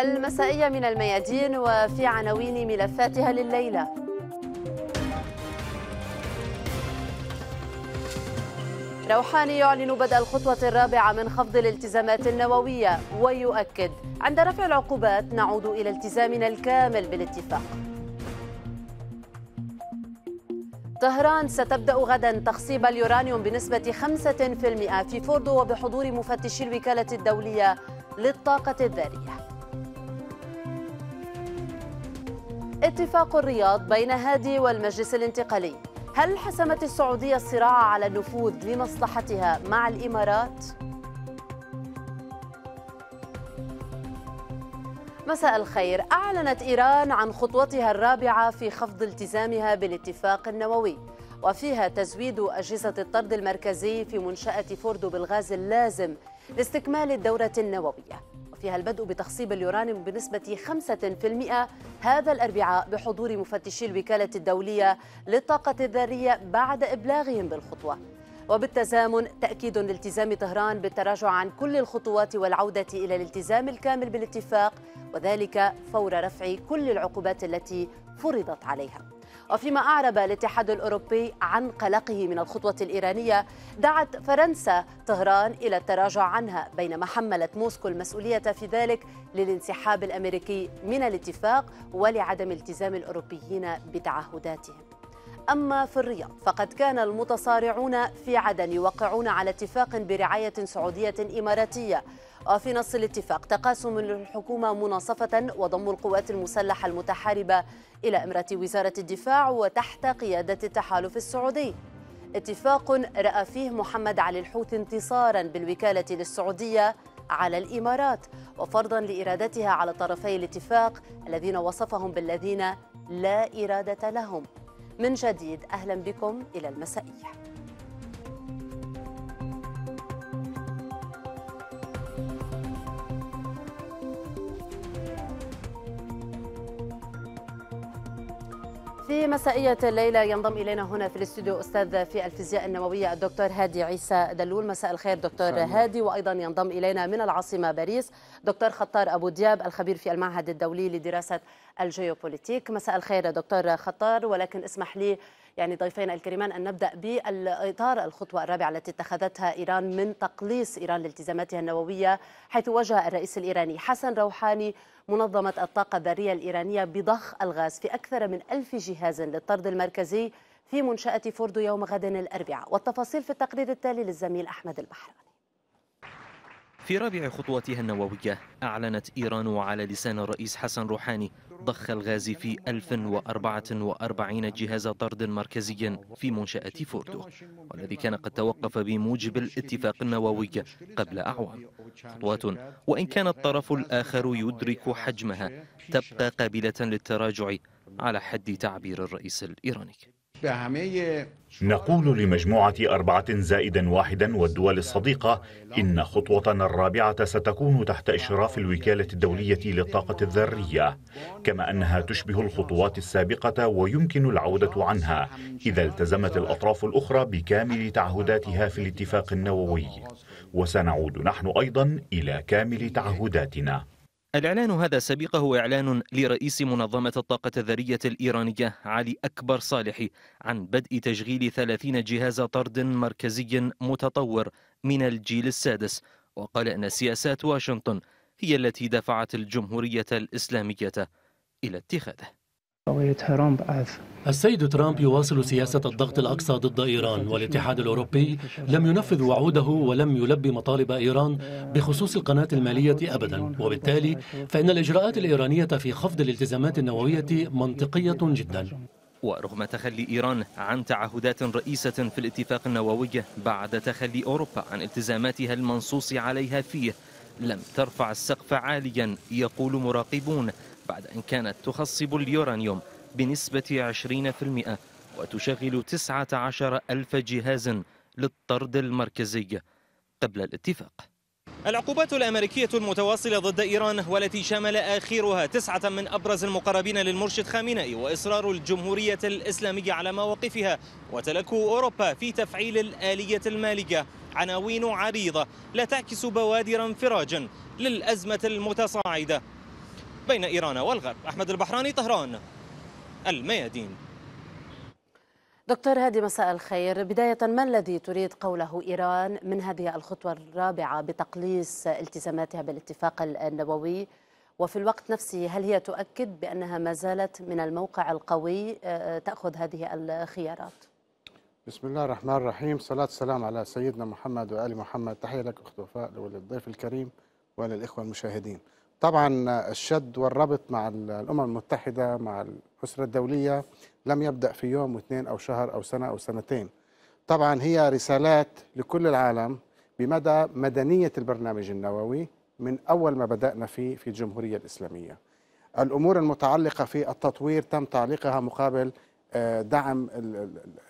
المسائية من الميادين وفي عناوين ملفاتها لليلة. روحاني يعلن بدء الخطوة الرابعة من خفض الالتزامات النووية ويؤكد عند رفع العقوبات نعود إلى التزامنا الكامل بالاتفاق. طهران ستبدأ غدا تخصيب اليورانيوم بنسبة 5% في فوردو وبحضور مفتشي الوكالة الدولية للطاقة الذرية. اتفاق الرياض بين هادي والمجلس الانتقالي، هل حسمت السعودية الصراع على النفوذ لمصلحتها مع الإمارات؟ مساء الخير. أعلنت إيران عن خطوتها الرابعة في خفض التزامها بالاتفاق النووي، وفيها تزويد أجهزة الطرد المركزي في منشأة فوردو بالغاز اللازم لاستكمال الدورة النووية، وفيها البدء بتخصيب اليورانيوم بنسبة 5% هذا الأربعاء بحضور مفتشي الوكالة الدولية للطاقة الذرية بعد إبلاغهم بالخطوة، وبالتزامن تأكيد لالتزام طهران بالتراجع عن كل الخطوات والعودة إلى الالتزام الكامل بالاتفاق، وذلك فور رفع كل العقوبات التي فرضت عليها. وفيما أعرب الاتحاد الأوروبي عن قلقه من الخطوة الإيرانية، دعت فرنسا طهران إلى التراجع عنها، بينما حملت موسكو المسؤولية في ذلك للانسحاب الأمريكي من الاتفاق ولعدم التزام الأوروبيين بتعهداتهم. أما في الرياض فقد كان المتصارعون في عدن يوقعون على اتفاق برعاية سعودية إماراتية، وفي نص الاتفاق تقاسم للحكومة مناصفة وضم القوات المسلحة المتحاربة إلى إمرة وزارة الدفاع وتحت قيادة التحالف السعودي، اتفاق رأى فيه محمد علي الحوثي انتصارا بالوكالة للسعودية على الإمارات وفرضا لإرادتها على طرفي الاتفاق الذين وصفهم بالذين لا إرادة لهم. من جديد أهلا بكم إلى المسائية. في مسائية الليلة ينضم إلينا هنا في الاستوديو أستاذ في الفيزياء النووية الدكتور هادي عيسى دلول. مساء الخير دكتور هادي. وأيضا ينضم إلينا من العاصمة باريس دكتور خطاب أبو دياب الخبير في المعهد الدولي لدراسة الجيوبوليتيك. مساء الخير دكتور خطاب، ولكن اسمح لي يعني ضيفينا الكريمان أن نبدأ بالإطار الخطوة الرابعة التي اتخذتها إيران من تقليص إيران لالتزاماتها النووية، حيث وجه الرئيس الإيراني حسن روحاني منظمة الطاقة الذرية الإيرانية بضخ الغاز في أكثر من 1000 جهاز للطرد المركزي في منشأة فوردو يوم غد الأربعاء، والتفاصيل في التقرير التالي للزميل أحمد البحراني. في رابع خطوتها النووية أعلنت إيران على لسان الرئيس حسن روحاني ضخ الغاز في 1044 جهاز طرد مركزي في منشأة فوردو، والذي كان قد توقف بموجب الاتفاق النووي قبل أعوام. خطوات وإن كان الطرف الآخر يدرك حجمها تبقى قابلة للتراجع على حد تعبير الرئيس الإيراني. نقول لمجموعة 4+1 والدول الصديقة إن خطوتنا الرابعة ستكون تحت إشراف الوكالة الدولية للطاقة الذرية، كما أنها تشبه الخطوات السابقة ويمكن العودة عنها إذا التزمت الأطراف الأخرى بكامل تعهداتها في الاتفاق النووي، وسنعود نحن أيضا إلى كامل تعهداتنا. الإعلان هذا سبقه إعلان لرئيس منظمة الطاقة الذرية الإيرانية علي أكبر صالحي عن بدء تشغيل 30 جهاز طرد مركزي متطور من الجيل السادس، وقال أن سياسات واشنطن هي التي دفعت الجمهورية الإسلامية إلى اتخاذه. السيد ترامب يواصل سياسة الضغط الأقصى ضد إيران، والاتحاد الأوروبي لم ينفذ وعوده ولم يلبي مطالب إيران بخصوص القناة المالية أبدا، وبالتالي فإن الإجراءات الإيرانية في خفض الالتزامات النووية منطقية جدا. ورغم تخلي إيران عن تعهدات رئيسة في الاتفاق النووي بعد تخلي أوروبا عن التزاماتها المنصوص عليها فيه، لم ترفع السقف عاليا يقول مراقبون، بعد أن كانت تخصب اليورانيوم بنسبة 20% وتشغل 19,000 جهاز للطرد المركزي قبل الاتفاق. العقوبات الأمريكية المتواصلة ضد إيران والتي شمل آخرها 9 من أبرز المقربين للمرشد خامنئي، وإصرار الجمهورية الإسلامية على مواقفها، وتلكؤ أوروبا في تفعيل الآلية المالية، عناوين عريضة لا تعكس بوادر انفراج للأزمة المتصاعدة. بين إيران والغرب. أحمد البحراني، طهران، الميادين. دكتور هادي مساء الخير. بداية، ما الذي تريد قوله إيران من هذه الخطوة الرابعة بتقليص التزاماتها بالاتفاق النووي؟ وفي الوقت نفسه هل هي تؤكد بأنها ما زالت من الموقع القوي تأخذ هذه الخيارات؟ بسم الله الرحمن الرحيم، صلاة والسلام على سيدنا محمد وآل محمد. تحية لك أخت وفاء وللضيف الكريم وللإخوة المشاهدين. طبعا الشد والربط مع الأمم المتحدة مع الأسرة الدولية لم يبدأ في يوم واثنين أو شهر أو سنة أو سنتين. طبعا هي رسالات لكل العالم بمدى مدنية البرنامج النووي من أول ما بدأنا فيه في الجمهورية الإسلامية. الأمور المتعلقة في التطوير تم تعليقها مقابل دعم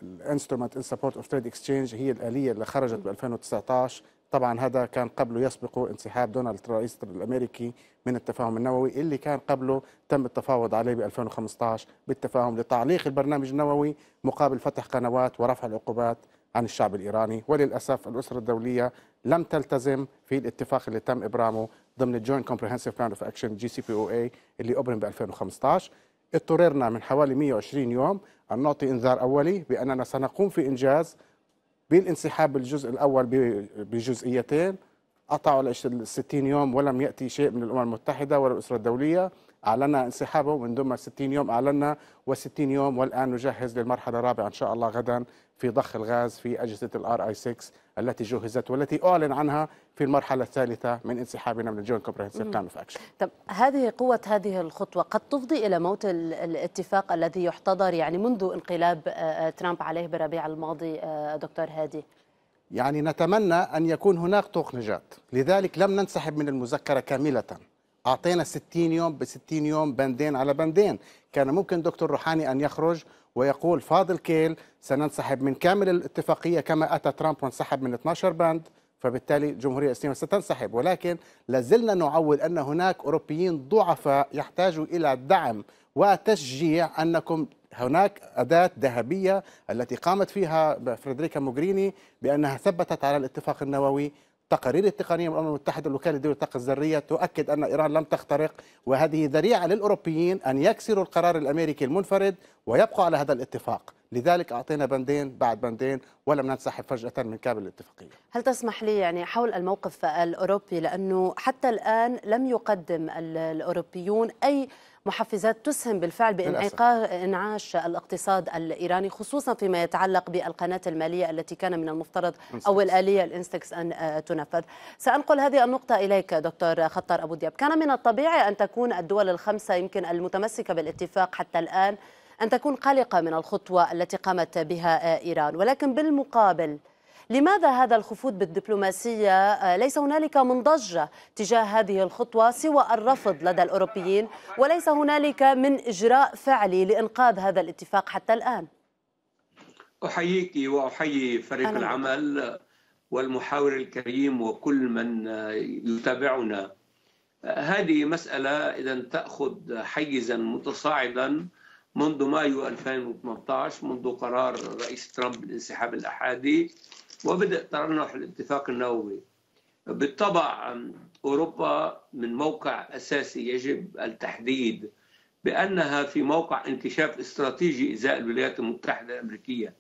الانسترومنت ان سبورت اوف تريد اكسشينج، هي الآلية اللي خرجت ب 2019. طبعا هذا كان قبله يسبقه انسحاب دونالد ترامب الرئيس الأمريكي من التفاهم النووي اللي كان قبله تم التفاوض عليه ب 2015 بالتفاهم لتعليق البرنامج النووي مقابل فتح قنوات ورفع العقوبات عن الشعب الإيراني. وللأسف الأسرة الدولية لم تلتزم في الاتفاق اللي تم إبرامه ضمن الجوينت كومبريهنسيف بلان اوف اكشن JCPOA اللي أبرم ب 2015. اضطررنا من حوالي 120 يوم أن نعطي إنذار أولي بأننا سنقوم في إنجاز بالانسحاب بالجزء الأول بجزئيتين. قطعوا ال 60 يوم ولم يأتي شيء من الأمم المتحدة ولا الأسرة الدولية. أعلنا انسحابه من ضمن 60 يوم أعلنا و60 يوم، والآن نجهز للمرحلة الرابعة إن شاء الله غدا في ضخ الغاز في أجهزة الار اي 6 التي جهزت والتي أعلن عنها في المرحلة الثالثة من انسحابنا من الجوينت كومبريهنسيف بلان اوف اكشن. طب هذه قوة هذه الخطوة قد تفضي إلى موت الاتفاق الذي يحتضر يعني منذ انقلاب ترامب عليه بربيع الماضي دكتور هادي. يعني نتمنى أن يكون هناك طوق نجاة، لذلك لم ننسحب من المذكرة كاملة. أعطينا 60 يوم ب60 يوم بندين على بندين. كان ممكن دكتور روحاني أن يخرج ويقول فاضل كيل سننسحب من كامل الاتفاقية كما أتى ترامب وانسحب من 12 بند، فبالتالي الجمهورية الإسلامية ستنسحب. ولكن لازلنا نعود أن هناك أوروبيين ضعفاء يحتاجوا إلى دعم وتشجيع. أنكم هناك أداة ذهبية التي قامت فيها فريدريكا موغريني بأنها ثبتت على الاتفاق النووي. تقارير التقنية من الأمم المتحدة الوكالة الدولية للطاقة الذرية تؤكد أن إيران لم تخترق، وهذه ذريعة للأوروبيين أن يكسروا القرار الأمريكي المنفرد ويبقوا على هذا الاتفاق. لذلك أعطينا بندين بعد بندين ولم ننسحب فجأة من كامل الاتفاقية. هل تسمح لي يعني حول الموقف الأوروبي، لأنه حتى الآن لم يقدم الأوروبيون أي محفزات تسهم بالفعل بإنعاش الاقتصاد الإيراني، خصوصا فيما يتعلق بالقناة المالية التي كان من المفترض أو الآلية الإنستكس أن تنفذ. سأنقل هذه النقطة إليك دكتور خطار أبو دياب. كان من الطبيعي أن تكون الدول الخمسة يمكن المتمسكة بالاتفاق حتى الآن أن تكون قلقة من الخطوة التي قامت بها إيران، ولكن بالمقابل لماذا هذا الخفوض بالدبلوماسية؟ ليس هنالك منضجة تجاه هذه الخطوة سوى الرفض لدى الأوروبيين، وليس هنالك من إجراء فعلي لإنقاذ هذا الاتفاق حتى الآن. أحييك وأحيي فريق العمل والمحاور الكريم وكل من يتابعنا. هذه مسألة إذا تأخذ حيزا متصاعدا منذ مايو 2018 منذ قرار الرئيس ترامب بالانسحاب الأحادي وبدأ ترنح الاتفاق النووي. بالطبع أوروبا من موقع أساسي يجب التحديد بأنها في موقع انكشاف استراتيجي إزاء الولايات المتحدة الأمريكية.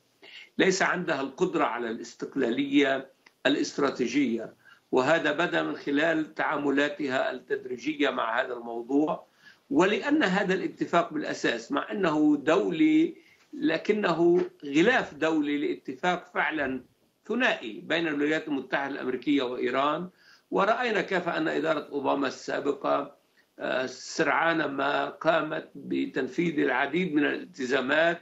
ليس عندها القدرة على الاستقلالية الاستراتيجية، وهذا بدأ من خلال تعاملاتها التدريجية مع هذا الموضوع. ولأن هذا الاتفاق بالأساس مع أنه دولي لكنه غلاف دولي لاتفاق فعلا ثنائي بين الولايات المتحدة الأمريكية وإيران، ورأينا كيف أن إدارة أوباما السابقة سرعان ما قامت بتنفيذ العديد من الالتزامات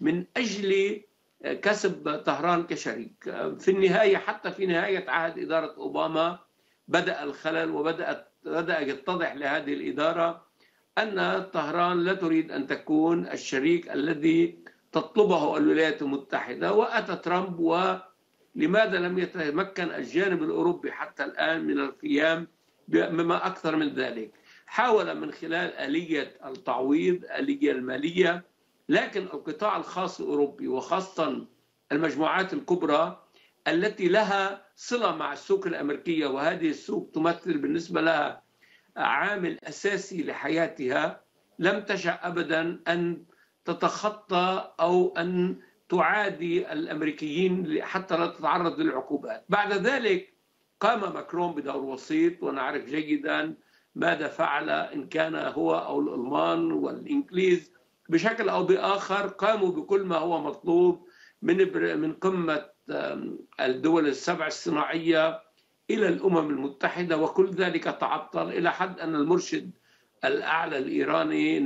من أجل كسب طهران كشريك. في النهاية حتى في نهاية عهد إدارة أوباما بدأ الخلل وبدأ يتضح لهذه الإدارة أن طهران لا تريد أن تكون الشريك الذي تطلبه الولايات المتحدة. وأتى ترامب، ولماذا لم يتمكن الجانب الأوروبي حتى الآن من القيام بما أكثر من ذلك؟ حاول من خلال آلية التعويض، آلية المالية، لكن القطاع الخاص الأوروبي وخاصة المجموعات الكبرى التي لها صلة مع السوق الأمريكية، وهذه السوق تمثل بالنسبة لها عامل أساسي لحياتها لم تشأ أبدا أن تتخطى أو أن تعادي الأمريكيين حتى لا تتعرض للعقوبات. بعد ذلك قام ماكرون بدور وسيط، ونعرف جيدا ماذا فعل إن كان هو أو الألمان والإنجليز بشكل أو بآخر قاموا بكل ما هو مطلوب من قمة الدول السبع الصناعية إلى الأمم المتحدة، وكل ذلك تعطل إلى حد أن المرشد الأعلى الإيراني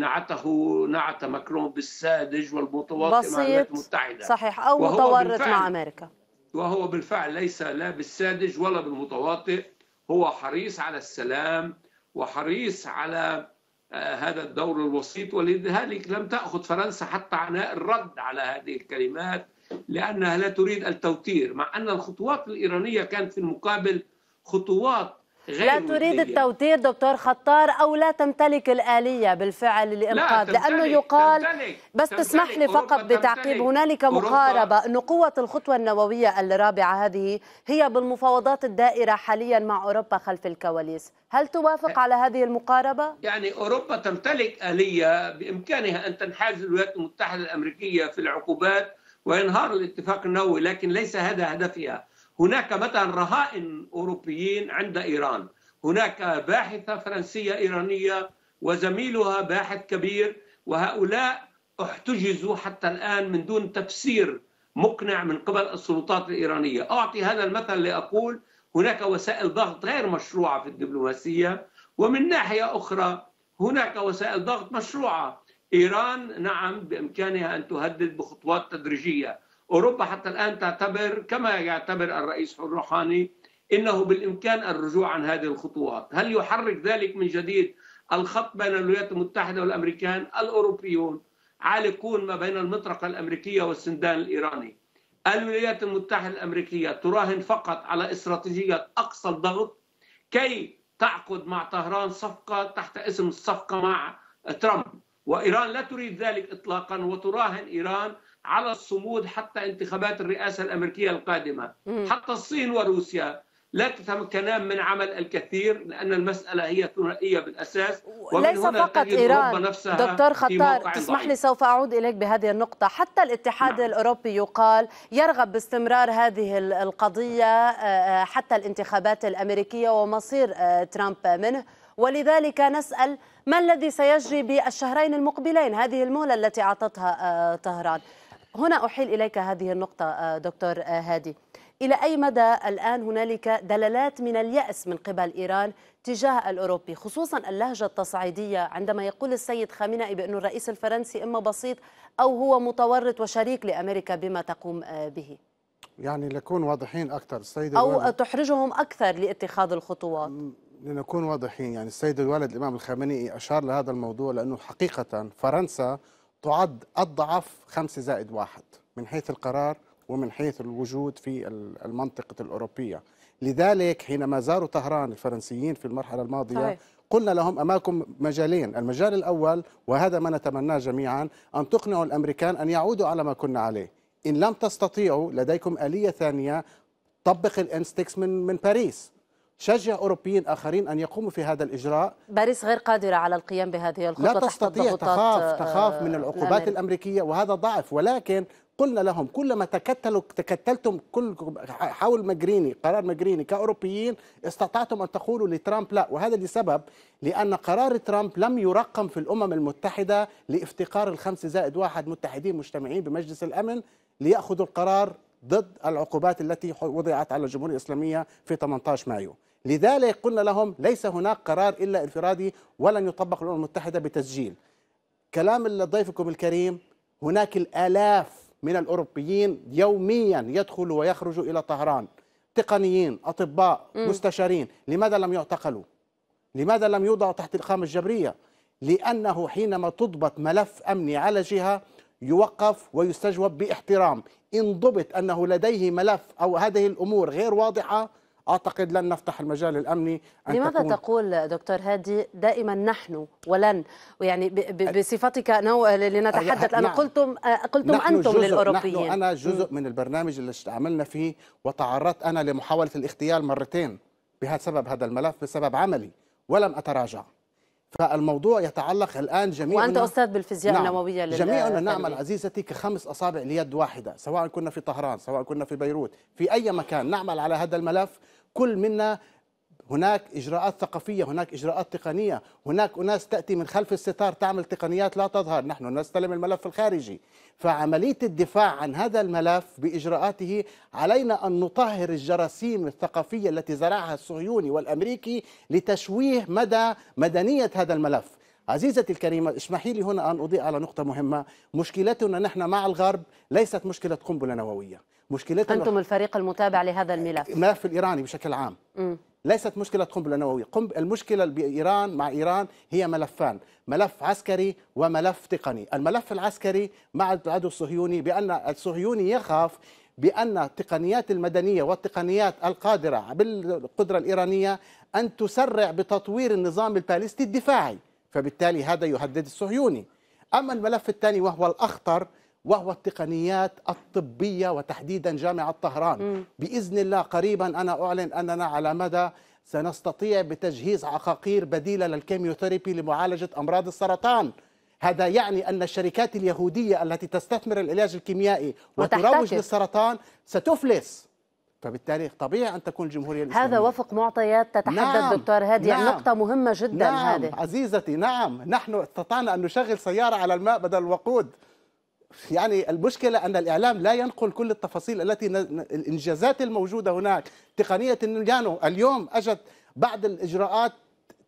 نعت ماكرون بالساذج والمتواطئ مع الولايات المتحدة. صحيح، أو متورط مع أمريكا. وهو بالفعل ليس لا بالساذج ولا بالمتواطئ، هو حريص على السلام وحريص على هذا الدور الوسيط، ولذلك لم تأخذ فرنسا حتى عناء الرد على هذه الكلمات لأنها لا تريد التوتير، مع أن الخطوات الإيرانية كانت في المقابل خطوات لا تريد التوتير دكتور خطار، أو لا تمتلك الآلية بالفعل لإنقاذ، لأنه يقال بس تسمح لي فقط بتعقيب، هنالك مقاربة أن قوة الخطوة النووية الرابعة هذه هي بالمفاوضات الدائرة حاليا مع أوروبا خلف الكواليس، هل توافق على هذه المقاربة؟ يعني أوروبا تمتلك آلية بإمكانها أن تنحاز الولايات المتحدة الأمريكية في العقوبات وينهار الاتفاق النووي، لكن ليس هذا هدفها. هناك مثلا رهائن أوروبيين عند إيران، هناك باحثة فرنسية إيرانية وزميلها باحث كبير، وهؤلاء احتجزوا حتى الآن من دون تفسير مقنع من قبل السلطات الإيرانية. أعطي هذا المثل لأقول هناك وسائل ضغط غير مشروعة في الدبلوماسية، ومن ناحية أخرى هناك وسائل ضغط مشروعة. إيران نعم بإمكانها أن تهدد بخطوات تدريجية. أوروبا حتى الآن تعتبر كما يعتبر الرئيس الروحاني إنه بالإمكان الرجوع عن هذه الخطوات. هل يحرك ذلك من جديد الخط بين الولايات المتحدة والأمريكان؟ الأوروبيون عالقون ما بين المطرقة الأمريكية والسندان الإيراني. الولايات المتحدة الأمريكية تراهن فقط على استراتيجية أقصى الضغط كي تعقد مع طهران صفقة تحت اسم الصفقة مع ترامب، وإيران لا تريد ذلك إطلاقا، وتراهن إيران على الصمود حتى انتخابات الرئاسة الأمريكية القادمة. حتى الصين وروسيا لا تتمكنان من عمل الكثير لأن المسألة هي ثنائية بالأساس، ومن ليس هنا فقط إيران نفسها. دكتور خطار تسمح لي سوف أعود إليك بهذه النقطة، حتى الاتحاد الأوروبي يقال يرغب باستمرار هذه القضية حتى الانتخابات الأمريكية ومصير ترامب منه، ولذلك نسأل ما الذي سيجري بالشهرين المقبلين، هذه المهلة التي أعطتها طهران. هنا أحيل إليك هذه النقطة دكتور هادي، إلى أي مدى الآن هنالك دلالات من اليأس من قبل إيران تجاه الأوروبي، خصوصا اللهجة التصعيدية عندما يقول السيد خامنئي بأن الرئيس الفرنسي إما بسيط أو هو متورط وشريك لأمريكا بما تقوم به؟ يعني لنكون واضحين أكثر السيد أو تحرجهم أكثر لاتخاذ الخطوات. لنكون واضحين، يعني السيد الوالد الإمام الخامنئي أشار لهذا الموضوع لأنه حقيقة فرنسا تعد الضعف 5+1 من حيث القرار ومن حيث الوجود في المنطقة الأوروبية. لذلك حينما زاروا طهران الفرنسيين في المرحلة الماضية صحيح. قلنا لهم أمامكم مجالين، المجال الأول وهذا ما نتمناه جميعا أن تقنعوا الأمريكان أن يعودوا على ما كنا عليه، إن لم تستطيعوا لديكم آلية ثانية، طبق الإنستكس من باريس، شجع أوروبيين آخرين أن يقوموا في هذا الإجراء. باريس غير قادرة على القيام بهذه الخطوة، لا تستطيع، تخاف من العقوبات الأمريكية وهذا ضعف. ولكن قلنا لهم كلما تكتلتم حول ماجريني، قرار ماجريني كأوروبيين استطعتم أن تقولوا لترامب لا، وهذا لسبب لأن قرار ترامب لم يرقم في الأمم المتحدة لافتقار 5+1 متحدين مجتمعين بمجلس الأمن ليأخذوا القرار ضد العقوبات التي وضعت على الجمهورية الإسلامية في 18 مايو. لذلك قلنا لهم ليس هناك قرار إلا انفرادي ولن يطبق الأمم المتحدة بتسجيل. كلام ضيفكم الكريم، هناك الآلاف من الأوروبيين يوميا يدخلوا ويخرجوا إلى طهران، تقنيين، أطباء، مستشارين، لماذا لم يعتقلوا؟ لماذا لم يوضعوا تحت الإقامة الجبرية؟ لأنه حينما تضبط ملف أمني على جهة يوقف ويستجوب باحترام، إن ضبط أنه لديه ملف أو هذه الأمور غير واضحة أعتقد لن نفتح المجال الأمني. لماذا تقول دكتور هادي دائما نحن ولن، ويعني بصفتك لنتحدث، أنا قلتم أنتم للأوروبيين. نحن أنا جزء من البرنامج اللي عملنا فيه، وتعرضت أنا لمحاولة الاغتيال مرتين بسبب هذا الملف بسبب عملي، ولن أتراجع. فالموضوع يتعلق الآن جميعنا، وأنت أستاذ بالفيزياء النووية، جميعنا نعمل عزيزتي كخمس أصابع ليد واحدة، سواء كنا في طهران، سواء كنا في بيروت، في أي مكان نعمل على هذا الملف. كل منا هناك إجراءات ثقافية، هناك إجراءات تقنية، هناك أناس تأتي من خلف الستار تعمل تقنيات لا تظهر، نحن نستلم الملف الخارجي. فعملية الدفاع عن هذا الملف بإجراءاته علينا أن نطهر الجراثيم الثقافية التي زرعها الصهيوني والأمريكي لتشويه مدى مدنية هذا الملف. عزيزتي الكريمة، اسمحي لي هنا أن أضيء على نقطة مهمة. مشكلتنا نحن مع الغرب ليست مشكلة قنبلة نووية. مشكلتنا أنتم الفريق المتابع لهذا الملف، الملف الإيراني بشكل عام، ليست مشكلة قنبلة نووية. المشكلة بإيران مع إيران هي ملفان، ملف عسكري وملف تقني. الملف العسكري مع العدو الصهيوني، بأن الصهيوني يخاف بأن التقنيات المدنية والتقنيات القادرة بالقدرة الإيرانية أن تسرع بتطوير النظام الباليستي الدفاعي، فبالتالي هذا يهدد الصهيوني. أما الملف الثاني وهو الأخطر، وهو التقنيات الطبية وتحديدا جامعة طهران. بإذن الله قريبا أنا أعلن أننا على مدى سنستطيع بتجهيز عقاقير بديلة للكيميوثيرابي لمعالجة أمراض السرطان. هذا يعني أن الشركات اليهودية التي تستثمر العلاج الكيميائي وتروج للسرطان ستفلس، فبالتالي طبيعي أن تكون الجمهورية الإسلامية. هذا وفق معطيات تتحدث دكتور هادي. نقطة مهمة جدا هذه. عزيزتي، نحن استطعنا أن نشغل سيارة على الماء بدل الوقود. يعني المشكلة أن الإعلام لا ينقل كل التفاصيل التي الإنجازات الموجودة هناك. تقنية النانو اليوم أجت بعض الإجراءات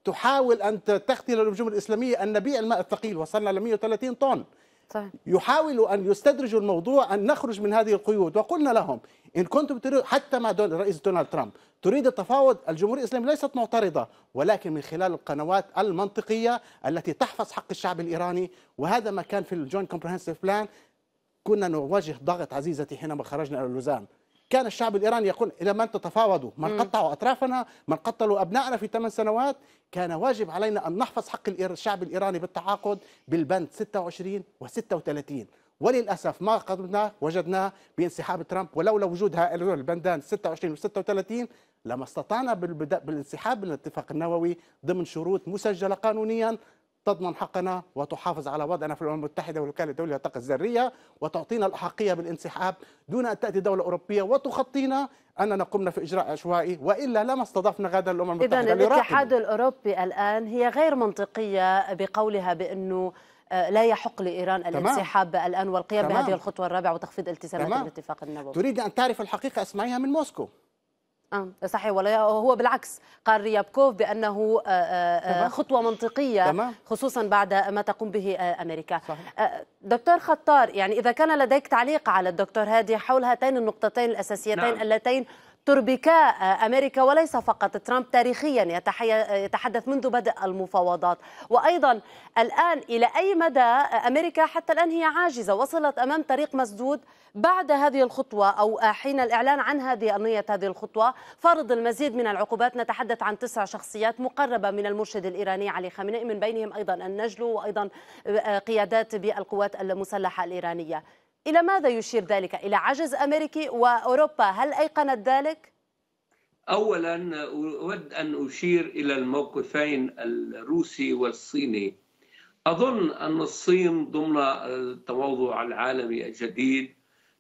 تحاول أن تختل الهجوم الإسلامية أن نبيع الماء الثقيل، وصلنا ل 130 طن. صحيح. يحاولوا أن يستدرجوا الموضوع أن نخرج من هذه القيود، وقلنا لهم إن كنتم تريدوا حتى مع الرئيس دونالد ترامب تريد التفاوض، الجمهورية الإسلامية ليست معترضة، ولكن من خلال القنوات المنطقية التي تحفظ حق الشعب الإيراني. وهذا ما كان في الجوينت كومبرهنسيف بلان. كنا نواجه ضغط عزيزتي حينما خرجنا إلى لوزان، كان الشعب الإيراني يقول إلى من تتفاوضوا؟ من قطعوا أطرافنا؟ من قتلوا أبنائنا في 8 سنوات؟ كان واجب علينا أن نحفظ حق الشعب الإيراني بالتعاقد بالبند 26 و36 وللأسف ما قدمناه وجدناه بانسحاب ترامب. ولولا وجود هؤلاء البندان 26 و36 لما استطعنا بالانسحاب من الاتفاق النووي ضمن شروط مسجلة قانونيا تضمن حقنا وتحافظ على وضعنا في الأمم المتحدة والوكالة الدولية للطاقة الذرية وتعطينا الأحقية بالانسحاب دون أن تأتي دولة أوروبية وتخطينا أننا قمنا في إجراء عشوائي، وإلا لما استضفنا غدا الأمم المتحدة. إذن الاتحاد الأوروبي الآن هي غير منطقية بقولها بأنه لا يحق لإيران الانسحاب الآن والقيام بهذه الخطوة الرابعة وتخفيض التزامات الاتفاق النووي. تريد أن تعرف الحقيقة اسمعيها من موسكو. صحيح، ولا هو بالعكس قال ريابكوف بأنه خطوة منطقية خصوصا بعد ما تقوم به أمريكا. دكتور خطار، يعني إذا كان لديك تعليق على الدكتور هادي حول هاتين النقطتين الأساسيتين اللتين تربكا أمريكا وليس فقط ترامب تاريخيا يتحدث منذ بدء المفاوضات، وأيضا الآن إلى أي مدى أمريكا حتى الآن هي عاجزة، وصلت أمام طريق مسدود بعد هذه الخطوة أو حين الإعلان عن هذه نية هذه الخطوة فرض المزيد من العقوبات. نتحدث عن 9 شخصيات مقربة من المرشد الإيراني علي خامنئي، من بينهم أيضا النجلو وأيضا قيادات بالقوات المسلحة الإيرانية. إلى ماذا يشير ذلك؟ إلى عجز أمريكي وأوروبا، هل أيقنت ذلك؟ أولا أود أن أشير إلى الموقفين الروسي والصيني. أظن أن الصين ضمن التوضع العالمي الجديد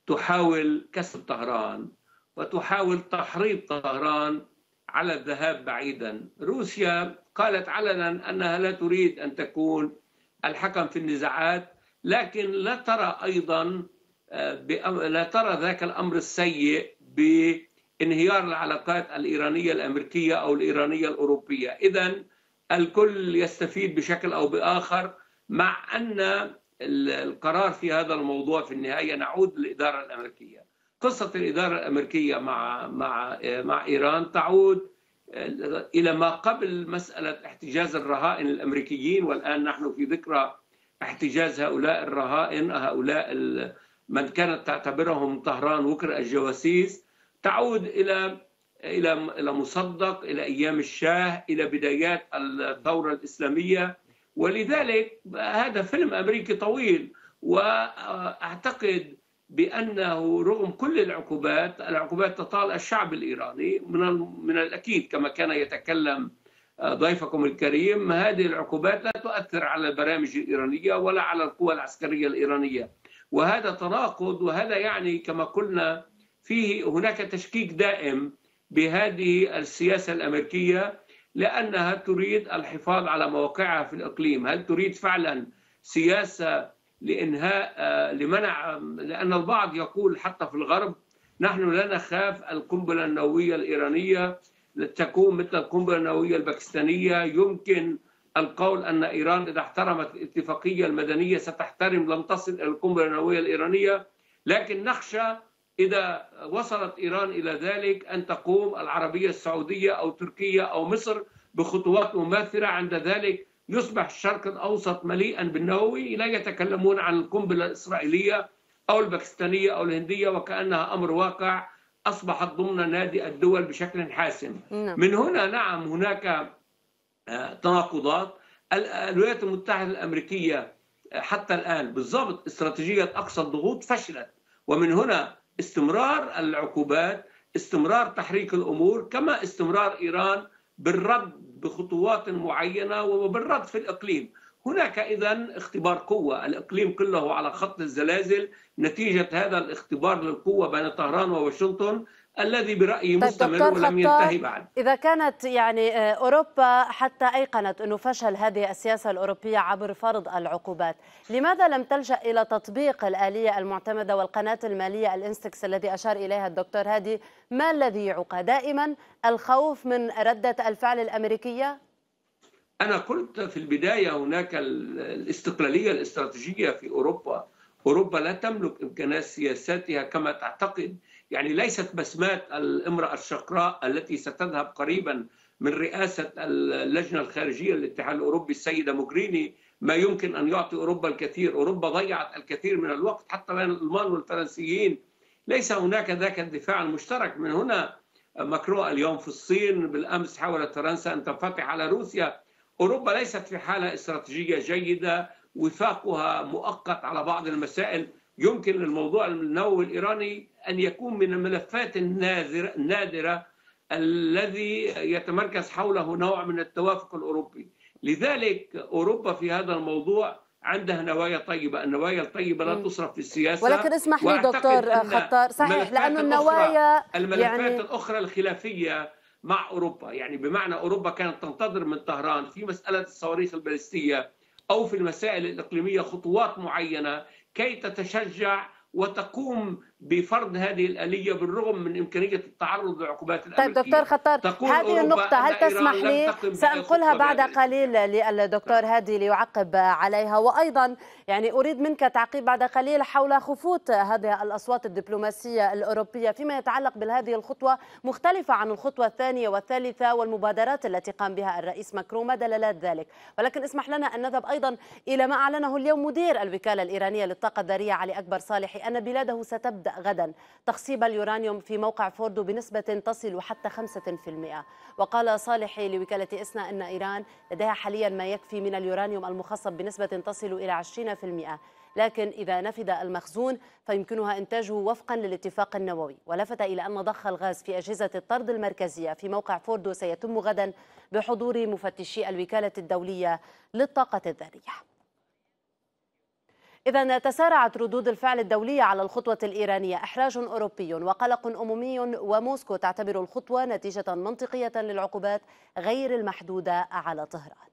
تحاول كسب طهران وتحاول تحريض طهران على الذهاب بعيدا. روسيا قالت علنا أنها لا تريد أن تكون الحكم في النزاعات، لكن لا ترى أيضا لا ترى ذاك الأمر السيء بانهيار العلاقات الإيرانية الأمريكية أو الإيرانية الأوروبية. إذن الكل يستفيد بشكل أو بآخر، مع أن القرار في هذا الموضوع في النهاية نعود للإدارة الأمريكية. قصة الإدارة الأمريكية مع إيران تعود إلى ما قبل مسألة احتجاز الرهائن الأمريكيين، والآن نحن في ذكرى احتجاز هؤلاء الرهائن، هؤلاء من كانت تعتبرهم طهران وكر الجواسيس. تعود إلى إلى إلى مصدق، إلى أيام الشاه، إلى بدايات الثورة الإسلامية. ولذلك هذا فيلم أمريكي طويل، وأعتقد بأنه رغم كل العقوبات تطال الشعب الإيراني من الأكيد، كما كان يتكلم ضيفكم الكريم، هذه العقوبات لا تؤثر على البرامج الإيرانية ولا على القوى العسكرية الإيرانية. وهذا تناقض، وهذا يعني كما قلنا فيه هناك تشكيك دائم بهذه السياسة الأمريكية، لأنها تريد الحفاظ على مواقعها في الإقليم. هل تريد فعلا سياسة لإنهاء لمنع، لأن البعض يقول حتى في الغرب نحن لا نخاف القنبلة النووية الإيرانية تكون مثل القنبلة النووية الباكستانية، يمكن القول أن إيران إذا احترمت الاتفاقية المدنية ستحترم، لم تصل إلى القنبلة النووية الإيرانية، لكن نخشى إذا وصلت إيران إلى ذلك أن تقوم العربية السعودية أو تركيا أو مصر بخطوات مماثلة، عند ذلك يصبح الشرق الأوسط مليئا بالنووي، لا يتكلمون عن القنبلة الإسرائيلية أو الباكستانية أو الهندية، وكأنها أمر واقع أصبحت ضمن نادي الدول بشكل حاسم. من هنا نعم هناك تناقضات. الولايات المتحدة الأمريكية حتى الآن بالضبط استراتيجية أقصى الضغوط فشلت، ومن هنا استمرار العقوبات، استمرار تحريك الأمور، كما استمرار إيران بالرد بخطوات معينة وبالرد في الإقليم. هناك إذن اختبار قوة، الإقليم كله على خط الزلازل نتيجة هذا الاختبار للقوة بين طهران وواشنطن الذي برأيي مستمر ولم ينتهي بعد. إذا كانت يعني أوروبا حتى أيقنت أنه فشل هذه السياسة الأوروبية عبر فرض العقوبات، لماذا لم تلجأ إلى تطبيق الآلية المعتمدة والقناة المالية الإنستكس الذي أشار إليها الدكتور هادي؟ ما الذي يعوقها؟ دائما الخوف من ردة الفعل الأمريكية؟ أنا قلت في البداية هناك الاستقلالية الاستراتيجية في أوروبا، أوروبا لا تملك إمكانات سياساتها كما تعتقد، يعني ليست بسمات الامرأة الشقراء التي ستذهب قريبا من رئاسة اللجنة الخارجية للاتحاد الأوروبي السيدة موغريني ما يمكن أن يعطي أوروبا الكثير. أوروبا ضيعت الكثير من الوقت حتى بين الألمان والفرنسيين، ليس هناك ذاك الدفاع المشترك. من هنا ماكرون اليوم في الصين، بالأمس حاولت فرنسا أن تنفتح على روسيا. أوروبا ليست في حالة استراتيجية جيدة، وفاقها مؤقت على بعض المسائل. يمكن للموضوع النووي الإيراني أن يكون من الملفات النادرة الذي يتمركز حوله نوع من التوافق الأوروبي. لذلك أوروبا في هذا الموضوع عندها نوايا طيبة، النوايا الطيبة لا تصرف في السياسة. ولكن اسمح لي دكتور خطار، صحيح، لأنه النوايا الملفات يعني الأخرى الخلافية مع أوروبا، يعني بمعنى أوروبا كانت تنتظر من طهران في مسألة الصواريخ البالستية أو في المسائل الإقليمية خطوات معينة كي تتشجع وتقوم بفرض هذه الآلية بالرغم من إمكانية التعرض لعقوبات الأمريكية. طيب دكتور خطار، هذه النقطة هل تسمح لي سأنقلها بعد قليل للدكتور هادي ليعقب عليها، وأيضا يعني أريد منك تعقيب بعد قليل حول خفوت هذه الأصوات الدبلوماسية الأوروبية فيما يتعلق بهذه الخطوة، مختلفة عن الخطوة الثانية والثالثة والمبادرات التي قام بها الرئيس ماكرون، ما دلالات ذلك؟ ولكن اسمح لنا أن نذهب أيضا إلى ما أعلنه اليوم مدير الوكالة الإيرانية للطاقة الذرية علي أكبر صالحي، أن بلاده ستبدأ غدا تخصيب اليورانيوم في موقع فوردو بنسبة تصل حتى 5%. وقال صالحي لوكالة إسنا أن إيران لديها حاليا ما يكفي من اليورانيوم المخصب بنسبة تصل إلى 20%، لكن إذا نفد المخزون فيمكنها إنتاجه وفقا للاتفاق النووي. ولفت إلى أن ضخ الغاز في أجهزة الطرد المركزية في موقع فوردو سيتم غدا بحضور مفتشي الوكالة الدولية للطاقة الذرية. إذا تسارعت ردود الفعل الدولية على الخطوة الإيرانية، إحراج أوروبي وقلق أممي، وموسكو تعتبر الخطوة نتيجة منطقية للعقوبات غير المحدودة على طهران.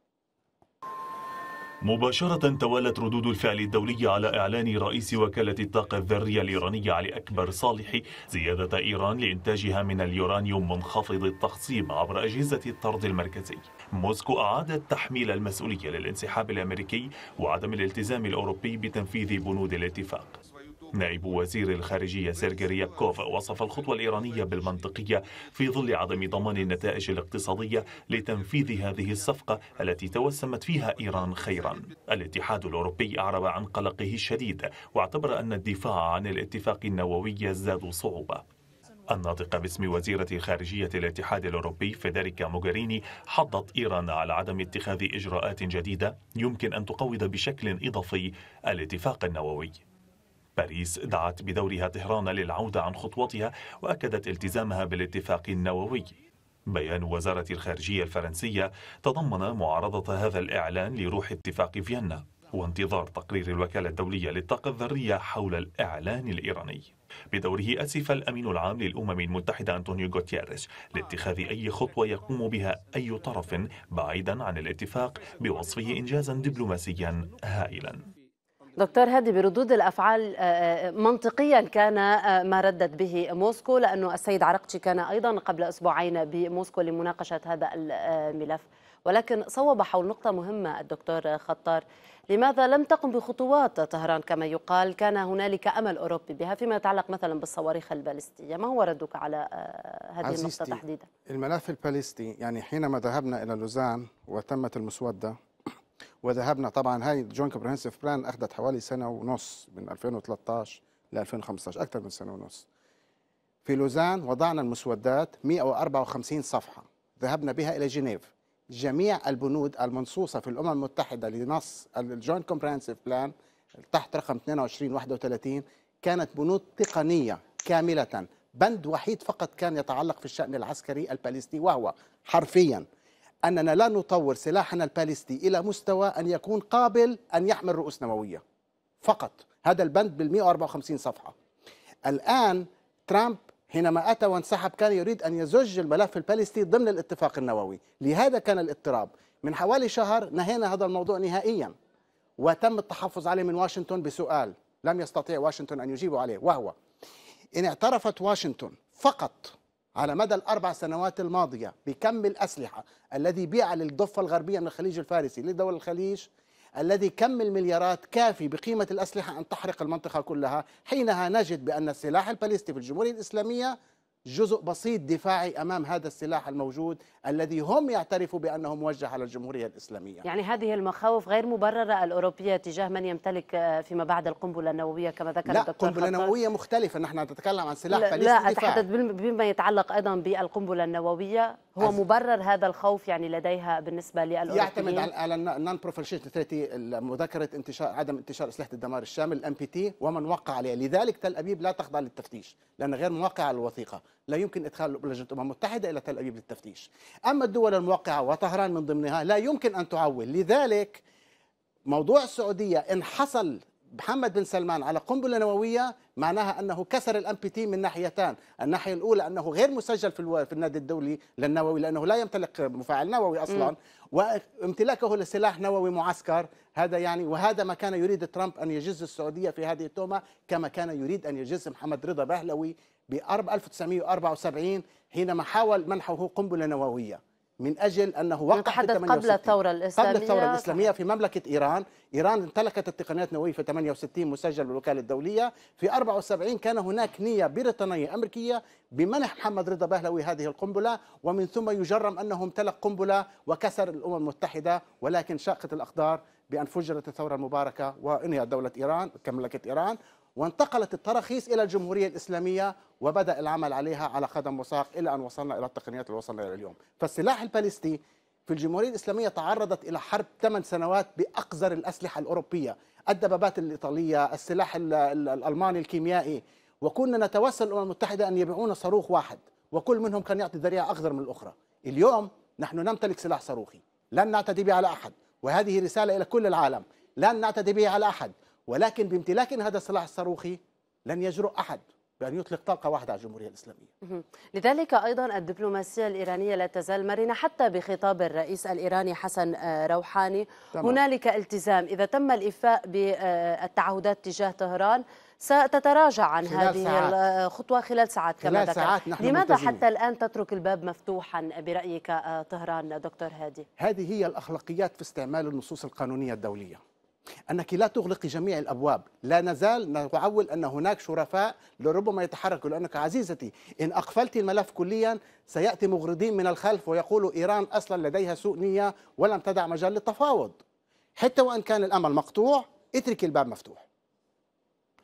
مباشرة توالت ردود الفعل الدولية على إعلان رئيس وكالة الطاقة الذرية الإيرانية علي أكبر صالحي زيادة إيران لإنتاجها من اليورانيوم منخفض التخصيب عبر أجهزة الطرد المركزي. موسكو أعادت تحميل المسؤولية للانسحاب الأمريكي وعدم الالتزام الأوروبي بتنفيذ بنود الاتفاق. نائب وزير الخارجية سيرجي ريابكوف وصف الخطوة الإيرانية بالمنطقية في ظل عدم ضمان النتائج الاقتصادية لتنفيذ هذه الصفقة التي توسمت فيها إيران خيرا. الاتحاد الأوروبي أعرب عن قلقه الشديد واعتبر أن الدفاع عن الاتفاق النووي يزداد صعوبة. الناطقة باسم وزيرة خارجية الاتحاد الأوروبي فيدريكا موغريني حضت إيران على عدم اتخاذ إجراءات جديدة يمكن أن تقوض بشكل إضافي الاتفاق النووي. باريس دعت بدورها طهران للعودة عن خطوتها وأكدت التزامها بالاتفاق النووي. بيان وزارة الخارجية الفرنسية تضمن معارضة هذا الإعلان لروح اتفاق فيينا وانتظار تقرير الوكالة الدولية للطاقة الذرية حول الإعلان الإيراني. بدوره أسف الأمين العام للأمم المتحدة أنطونيو غوتيريس لاتخاذ أي خطوة يقوم بها أي طرف بعيدا عن الاتفاق بوصفه إنجازا دبلوماسيا هائلا. دكتور هادي، بردود الأفعال منطقيا كان ما ردت به موسكو، لأنه السيد عرقشي كان أيضا قبل أسبوعين بموسكو لمناقشة هذا الملف، ولكن صوب حول نقطة مهمة الدكتور خطار، لماذا لم تقم بخطوات طهران كما يقال كان هنالك أمل أوروبي بها فيما يتعلق مثلا بالصواريخ البالستية؟ ما هو ردك على هذه النقطة تحديدا؟ الملف البالستي، يعني حينما ذهبنا إلى لوزان وتمت المسودة وذهبنا، طبعا هاي جون كومبرهنسيف بلان أخذت حوالي سنة ونص من 2013 ل 2015، أكثر من سنة ونص. في لوزان وضعنا المسودات 154 صفحة، ذهبنا بها إلى جنيف. جميع البنود المنصوصة في الأمم المتحدة لنص الجوينت كومبرهنسيف بلان تحت رقم 2231 كانت بنود تقنية كاملة، بند وحيد فقط كان يتعلق في الشأن العسكري الباليستي، وهو حرفيا أننا لا نطور سلاحنا الباليستي إلى مستوى أن يكون قابل أن يحمل رؤوس نووية فقط. هذا البند بال154 صفحة. الآن ترامب حينما أتى وانسحب كان يريد أن يزج الملف الباليستي ضمن الاتفاق النووي، لهذا كان الاضطراب. من حوالي شهر نهينا هذا الموضوع نهائيا وتم التحفظ عليه من واشنطن بسؤال لم يستطيع واشنطن أن يجيب عليه، وهو إن اعترفت واشنطن فقط على مدى ال4 سنوات الماضية بكم الأسلحة الذي بيع للضفة الغربية من الخليج الفارسي لدول الخليج، الذي كم المليارات كافي بقيمة الأسلحة أن تحرق المنطقة كلها، حينها نجد بأن السلاح الباليستي في الجمهورية الإسلامية جزء بسيط دفاعي أمام هذا السلاح الموجود الذي هم يعترفوا بأنه موجه على الجمهورية الإسلامية. يعني هذه المخاوف غير مبررة الأوروبية تجاه من يمتلك فيما بعد القنبلة النووية كما ذكر الدكتور خطاب. لا، القنبلة النووية مختلفة، نحن نتكلم عن سلاح باليستي. لا، أتحدث بما يتعلق أيضا بالقنبلة النووية، هو مبرر هذا الخوف يعني لديها بالنسبة للأوروبيين؟ يعتمد على النون بروفيليشن تريتي، مذكرة عدم انتشار أسلحة الدمار الشامل الام بي تي ومن وقع عليها، لذلك تل أبيب لا تخضع للتفتيش لأن غير موقعة على الوثيقة، لا يمكن إدخال لجنة الأمم المتحدة إلى تل أبيب للتفتيش. أما الدول الموقعة وطهران من ضمنها لا يمكن أن تعول، لذلك موضوع السعودية إن حصل محمد بن سلمان على قنبلة نووية معناها أنه كسر الام بي تي من ناحيتان، الناحية الأولى أنه غير مسجل في النادي الدولي للنووي لأنه لا يمتلك مفاعل نووي أصلا، وامتلاكه لسلاح نووي معسكر، هذا يعني، وهذا ما كان يريد ترامب أن يجز السعودية في هذه التهمة كما كان يريد أن يجز محمد رضا بهلوي ب 1974 حينما حاول منحه قنبلة نووية من أجل أنه وقع في 68 قبل الثورة الإسلامية في مملكة إيران. إيران امتلكت التقنيات النووية في 68 مسجل بالوكالة الدولية، في 74 كان هناك نية بريطانية أمريكية بمنح محمد رضا بهلوي هذه القنبلة، ومن ثم يجرم أنه امتلك قنبلة وكسر الأمم المتحدة، ولكن شاقت الأقدار بأن فجرت الثورة المباركة وانهيت دولة إيران كمملكة إيران، وانتقلت التراخيص إلى الجمهورية الإسلامية وبدأ العمل عليها على قدم وساق إلى أن وصلنا إلى التقنيات اللي وصلنا إلى اليوم. فالسلاح الباليستي في الجمهورية الإسلامية تعرضت إلى حرب 8 سنوات بأقذر الأسلحة الأوروبية، الدبابات الإيطالية، السلاح الألماني الكيميائي، وكنا نتوسل الأمم المتحدة أن يبيعونا صاروخ واحد وكل منهم كان يعطي ذريعة أقذر من الأخرى. اليوم نحن نمتلك سلاح صاروخي لن نعتدي به على أحد، وهذه رسالة إلى كل العالم، لن نعتدي به على أحد، ولكن بامتلاكنا هذا السلاح الصاروخي لن يجرؤ أحد بأن يطلق طلقة واحدة على الجمهورية الإسلامية. لذلك أيضا الدبلوماسية الإيرانية لا تزال مرنة، حتى بخطاب الرئيس الإيراني حسن روحاني هنالك التزام، إذا تم الإفاء بالتعهدات تجاه طهران ستتراجع عن هذه الخطوة خلال ساعات كما ذكرت. لماذا حتى الآن تترك الباب مفتوحا برأيك طهران دكتور هادي؟ هذه هي الأخلاقيات في استعمال النصوص القانونية الدولية، أنك لا تغلق جميع الأبواب. لا نزال نعول أن هناك شرفاء لربما يتحركوا، لأنك عزيزتي إن أقفلت الملف كليا سيأتي مغردين من الخلف ويقولوا إيران أصلا لديها سوء نية ولم تدع مجال للتفاوض. حتى وإن كان الأمل مقطوع اترك الباب مفتوح،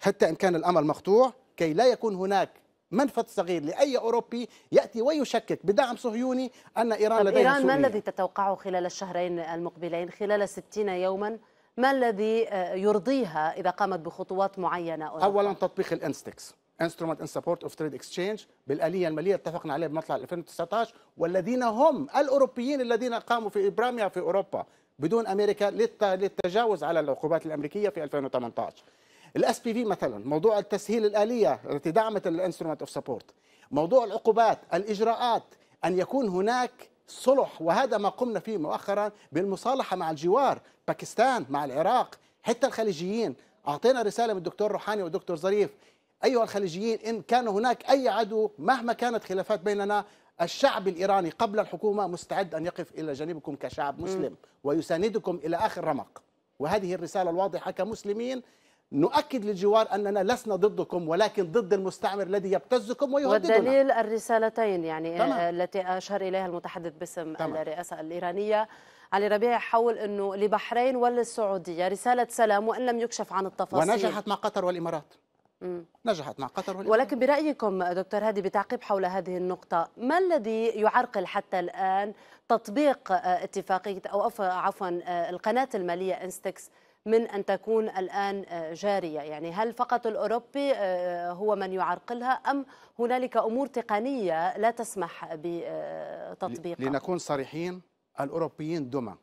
حتى إن كان الأمل مقطوع، كي لا يكون هناك منفذ صغير لأي أوروبي يأتي ويشكك بدعم صهيوني أن إيران لديها إيران ما الذي تتوقعه خلال الشهرين المقبلين، خلال 60 يوما؟ ما الذي يرضيها إذا قامت بخطوات معينة؟ أولا تطبيق الإنستكس، instrument in support of trade exchange بالآلية المالية اتفقنا عليها بمطلع 2019، والذين هم الأوروبيين الذين قاموا في إبرامها في أوروبا بدون أمريكا للتجاوز على العقوبات الأمريكية في 2018. الاس بي في مثلا، موضوع التسهيل الآلية التي دعمت الانسترومنت اوف سبورت، موضوع العقوبات، الإجراءات، أن يكون هناك صلح، وهذا ما قمنا فيه مؤخرا بالمصالحة مع الجوار، باكستان مع العراق، حتى الخليجيين. أعطينا رسالة من الدكتور روحاني والدكتور ظريف: أيها الخليجيين، إن كان هناك أي عدو مهما كانت خلافات بيننا، الشعب الإيراني قبل الحكومة مستعد أن يقف إلى جانبكم كشعب مسلم ويساندكم إلى آخر رمق. وهذه الرسالة الواضحة كمسلمين، نؤكد للجوار أننا لسنا ضدكم، ولكن ضد المستعمر الذي يبتزكم ويهددنا. والدليل الرسالتين يعني طمع. التي أشار إليها المتحدث باسم الرئاسة الإيرانية علي ربيع حول أنه لبحرين وللسعودية رسالة سلام وإن لم يكشف عن التفاصيل، ونجحت مع قطر والإمارات. نجحت مع قطر والإمارات. ولكن برأيكم دكتور هادي، بتعقيب حول هذه النقطة، ما الذي يعرقل حتى الآن تطبيق اتفاقية أو عفوا القناة المالية إنستكس من أن تكون الآن جارية؟ يعني هل فقط الأوروبي هو من يعرقلها أم هنالك أمور تقنية لا تسمح بتطبيقها؟ لنكون صريحين، الأوروبيين دمى،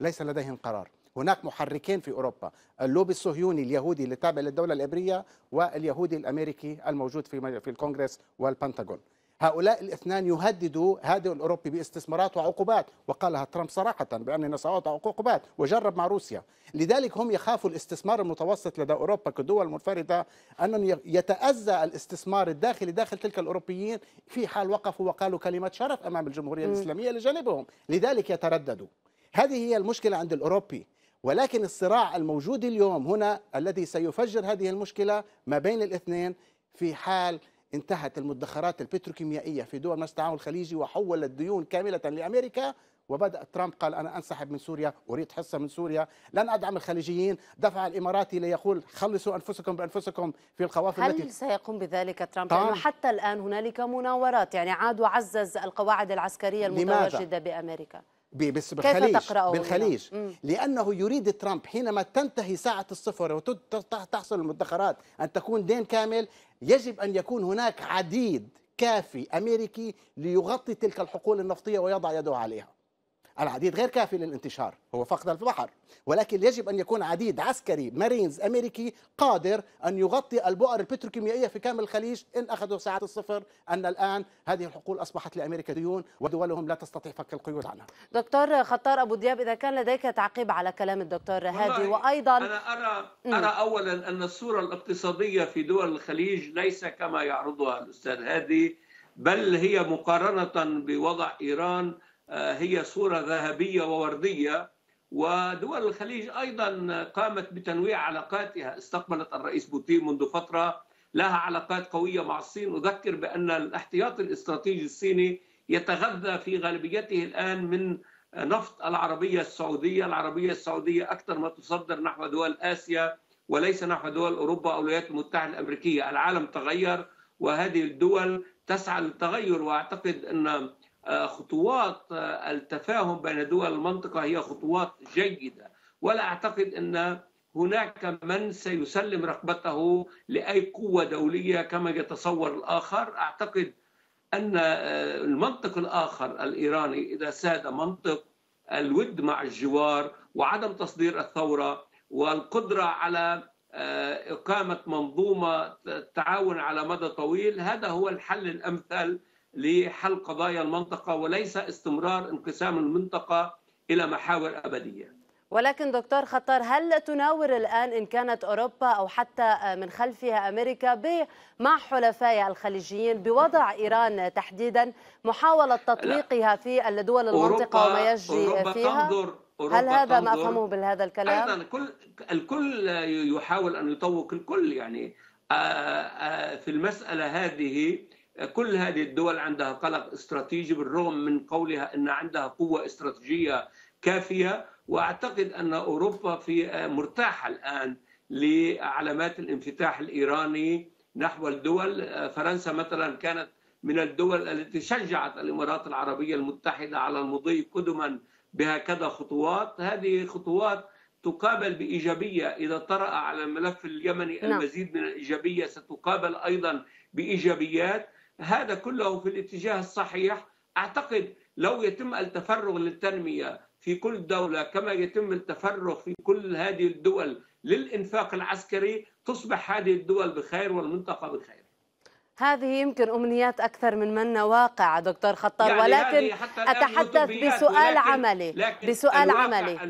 ليس لديهم قرار. هناك محركين في أوروبا: اللوبي الصهيوني اليهودي اللي تابع للدولة العبرية، واليهودي الأمريكي الموجود في الكونغرس والبنتاغون. هؤلاء الاثنان يهددوا هذا الأوروبي باستثمارات وعقوبات، وقالها ترامب صراحة بأننا سأوضع عقوبات، وجرب مع روسيا. لذلك هم يخافوا الاستثمار المتوسط لدى أوروبا كدول منفردة، أن يتأذى الاستثمار الداخلي داخل تلك الأوروبيين في حال وقفوا وقالوا كلمة شرف أمام الجمهورية الإسلامية لجانبهم، لذلك يترددوا. هذه هي المشكلة عند الأوروبي. ولكن الصراع الموجود اليوم هنا الذي سيفجر هذه المشكلة ما بين الاثنين، في حال انتهت المدخرات البتروكيميائية في دول مجلس التعاون الخليجي وحول الديون كاملة لأمريكا، وبدأ ترامب قال: أنا أنسحب من سوريا، أريد حصة من سوريا، لن أدعم الخليجيين. دفع الإماراتي ليقول: خلصوا أنفسكم بأنفسكم في القوافل. هل سيقوم بذلك ترامب؟ لأنه حتى الآن هنالك مناورات، يعني عاد وعزز القواعد العسكرية المتواجدة بأمريكا. بس بالخليج لأنه يريد ترامب حينما تنتهي ساعة الصفر وتحصل المدخرات أن تكون دين كامل، يجب أن يكون هناك عديد كافي أمريكي ليغطي تلك الحقول النفطية ويضع يده عليها. العديد غير كافي للانتشار، هو فقط البحر، ولكن يجب أن يكون عديد عسكري مارينز أمريكي قادر أن يغطي البؤر البتروكيميائية في كامل الخليج إن أخذوا ساعة الصفر، أن الآن هذه الحقول أصبحت لأمريكا ديون ودولهم لا تستطيع فك القيود عنها. دكتور خطاب أبو دياب، إذا كان لديك تعقيب على كلام الدكتور هادي، وأيضا أنا أرى أولا أن الصورة الاقتصادية في دول الخليج ليس كما يعرضها الأستاذ هادي، بل هي مقارنة بوضع إيران هي صورة ذهبية ووردية. ودول الخليج أيضا قامت بتنويع علاقاتها، استقبلت الرئيس بوتين منذ فترة، لها علاقات قوية مع الصين. أذكر بأن الاحتياط الاستراتيجي الصيني يتغذى في غالبيته الآن من نفط العربية السعودية، العربية السعودية أكثر ما تصدر نحو دول آسيا وليس نحو دول أوروبا أو الولايات المتحدة الأمريكية. العالم تغير وهذه الدول تسعى للتغير، وأعتقد أن خطوات التفاهم بين دول المنطقة هي خطوات جيدة، ولا أعتقد أن هناك من سيسلم رقبته لأي قوة دولية كما يتصور الآخر. أعتقد أن المنطق الآخر الإيراني إذا ساد منطق الود مع الجوار وعدم تصدير الثورة والقدرة على إقامة منظومة تعاون على مدى طويل، هذا هو الحل الأمثل لحل قضايا المنطقة، وليس استمرار انقسام المنطقة إلى محاور أبدية. ولكن دكتور خطار، هل تناور الآن إن كانت أوروبا أو حتى من خلفها أمريكا مع حلفائها الخليجيين بوضع إيران تحديدا محاولة تطبيقها في الدول المنطقة وما يجري فيها؟ هل هذا ما أفهمه بهذا الكلام؟ أيضا الكل يحاول أن يطوق الكل، يعني في المسألة هذه كل هذه الدول عندها قلق استراتيجي بالرغم من قولها أن عندها قوة استراتيجية كافية. وأعتقد أن أوروبا في مرتاحة الآن لعلامات الانفتاح الإيراني نحو الدول. فرنسا مثلا كانت من الدول التي شجعت الإمارات العربية المتحدة على المضي قدما بهكذا خطوات. هذه خطوات تقابل بإيجابية. إذا طرأ على الملف اليمني المزيد من الإيجابية ستقابل أيضا بإيجابيات. هذا كله في الاتجاه الصحيح. أعتقد لو يتم التفرغ للتنمية في كل دولة كما يتم التفرغ في كل هذه الدول للإنفاق العسكري تصبح هذه الدول بخير والمنطقة بخير. هذه يمكن أمنيات أكثر من واقع دكتور خطاب، يعني ولكن أتحدث بسؤال عملي.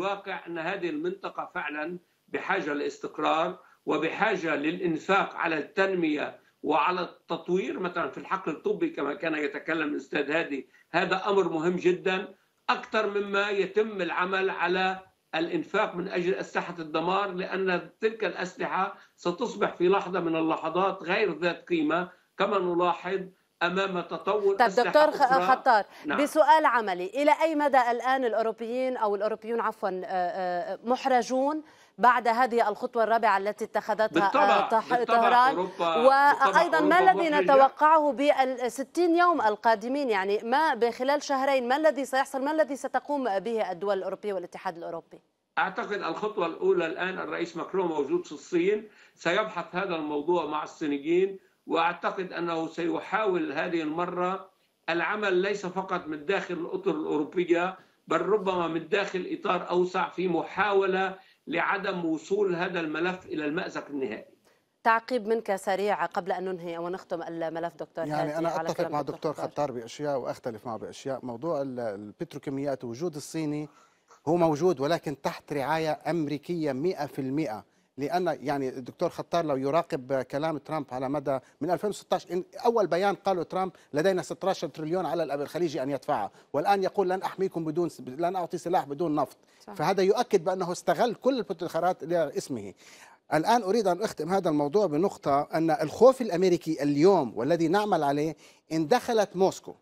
الواقع أن هذه المنطقة فعلا بحاجة لاستقرار وبحاجة للإنفاق على التنمية وعلى التطوير. مثلا في الحقل الطبي كما كان يتكلم الأستاذ هادي، هذا أمر مهم جدا أكثر مما يتم العمل على الإنفاق من أجل أسلحة الدمار، لأن تلك الأسلحة ستصبح في لحظة من اللحظات غير ذات قيمة كما نلاحظ أمام تطور أسلحة أخرى. طيب دكتور خطار، بسؤال عملي، إلى أي مدى الآن الأوروبيون محرجون بعد هذه الخطوة الرابعة التي اتخذتها طهران؟ وأيضا ما الذي نتوقعه بال60 يوم القادمين، يعني ما بخلال شهرين، ما الذي سيحصل، ما الذي ستقوم به الدول الأوروبية والاتحاد الأوروبي؟ أعتقد الخطوة الأولى الآن الرئيس ماكرون موجود في الصين، سيبحث هذا الموضوع مع الصينيين، وأعتقد أنه سيحاول هذه المرة العمل ليس فقط من داخل الأطر الأوروبية بل ربما من داخل إطار أوسع في محاولة لعدم وصول هذا الملف إلى المأزق النهائي. تعقيب منك سريع قبل أن ننهي ونختم الملف دكتور. يعني أنا أتفق مع دكتور خطار بأشياء وأختلف معه بأشياء. موضوع البتروكيماويات وجود الصيني هو موجود، ولكن تحت رعاية أمريكية 100%، لأن يعني الدكتور خطار لو يراقب كلام ترامب على مدى من 2016، أول بيان قاله ترامب لدينا 16 تريليون على الخليجي أن يدفعها، والآن يقول لن أحميكم بدون، لن أعطي سلاح بدون نفط. صح. فهذا يؤكد بأنه استغل كل البتروخارات لاسمه. الآن أريد أن أختم هذا الموضوع بنقطة، أن الخوف الأمريكي اليوم والذي نعمل عليه، إن دخلت موسكو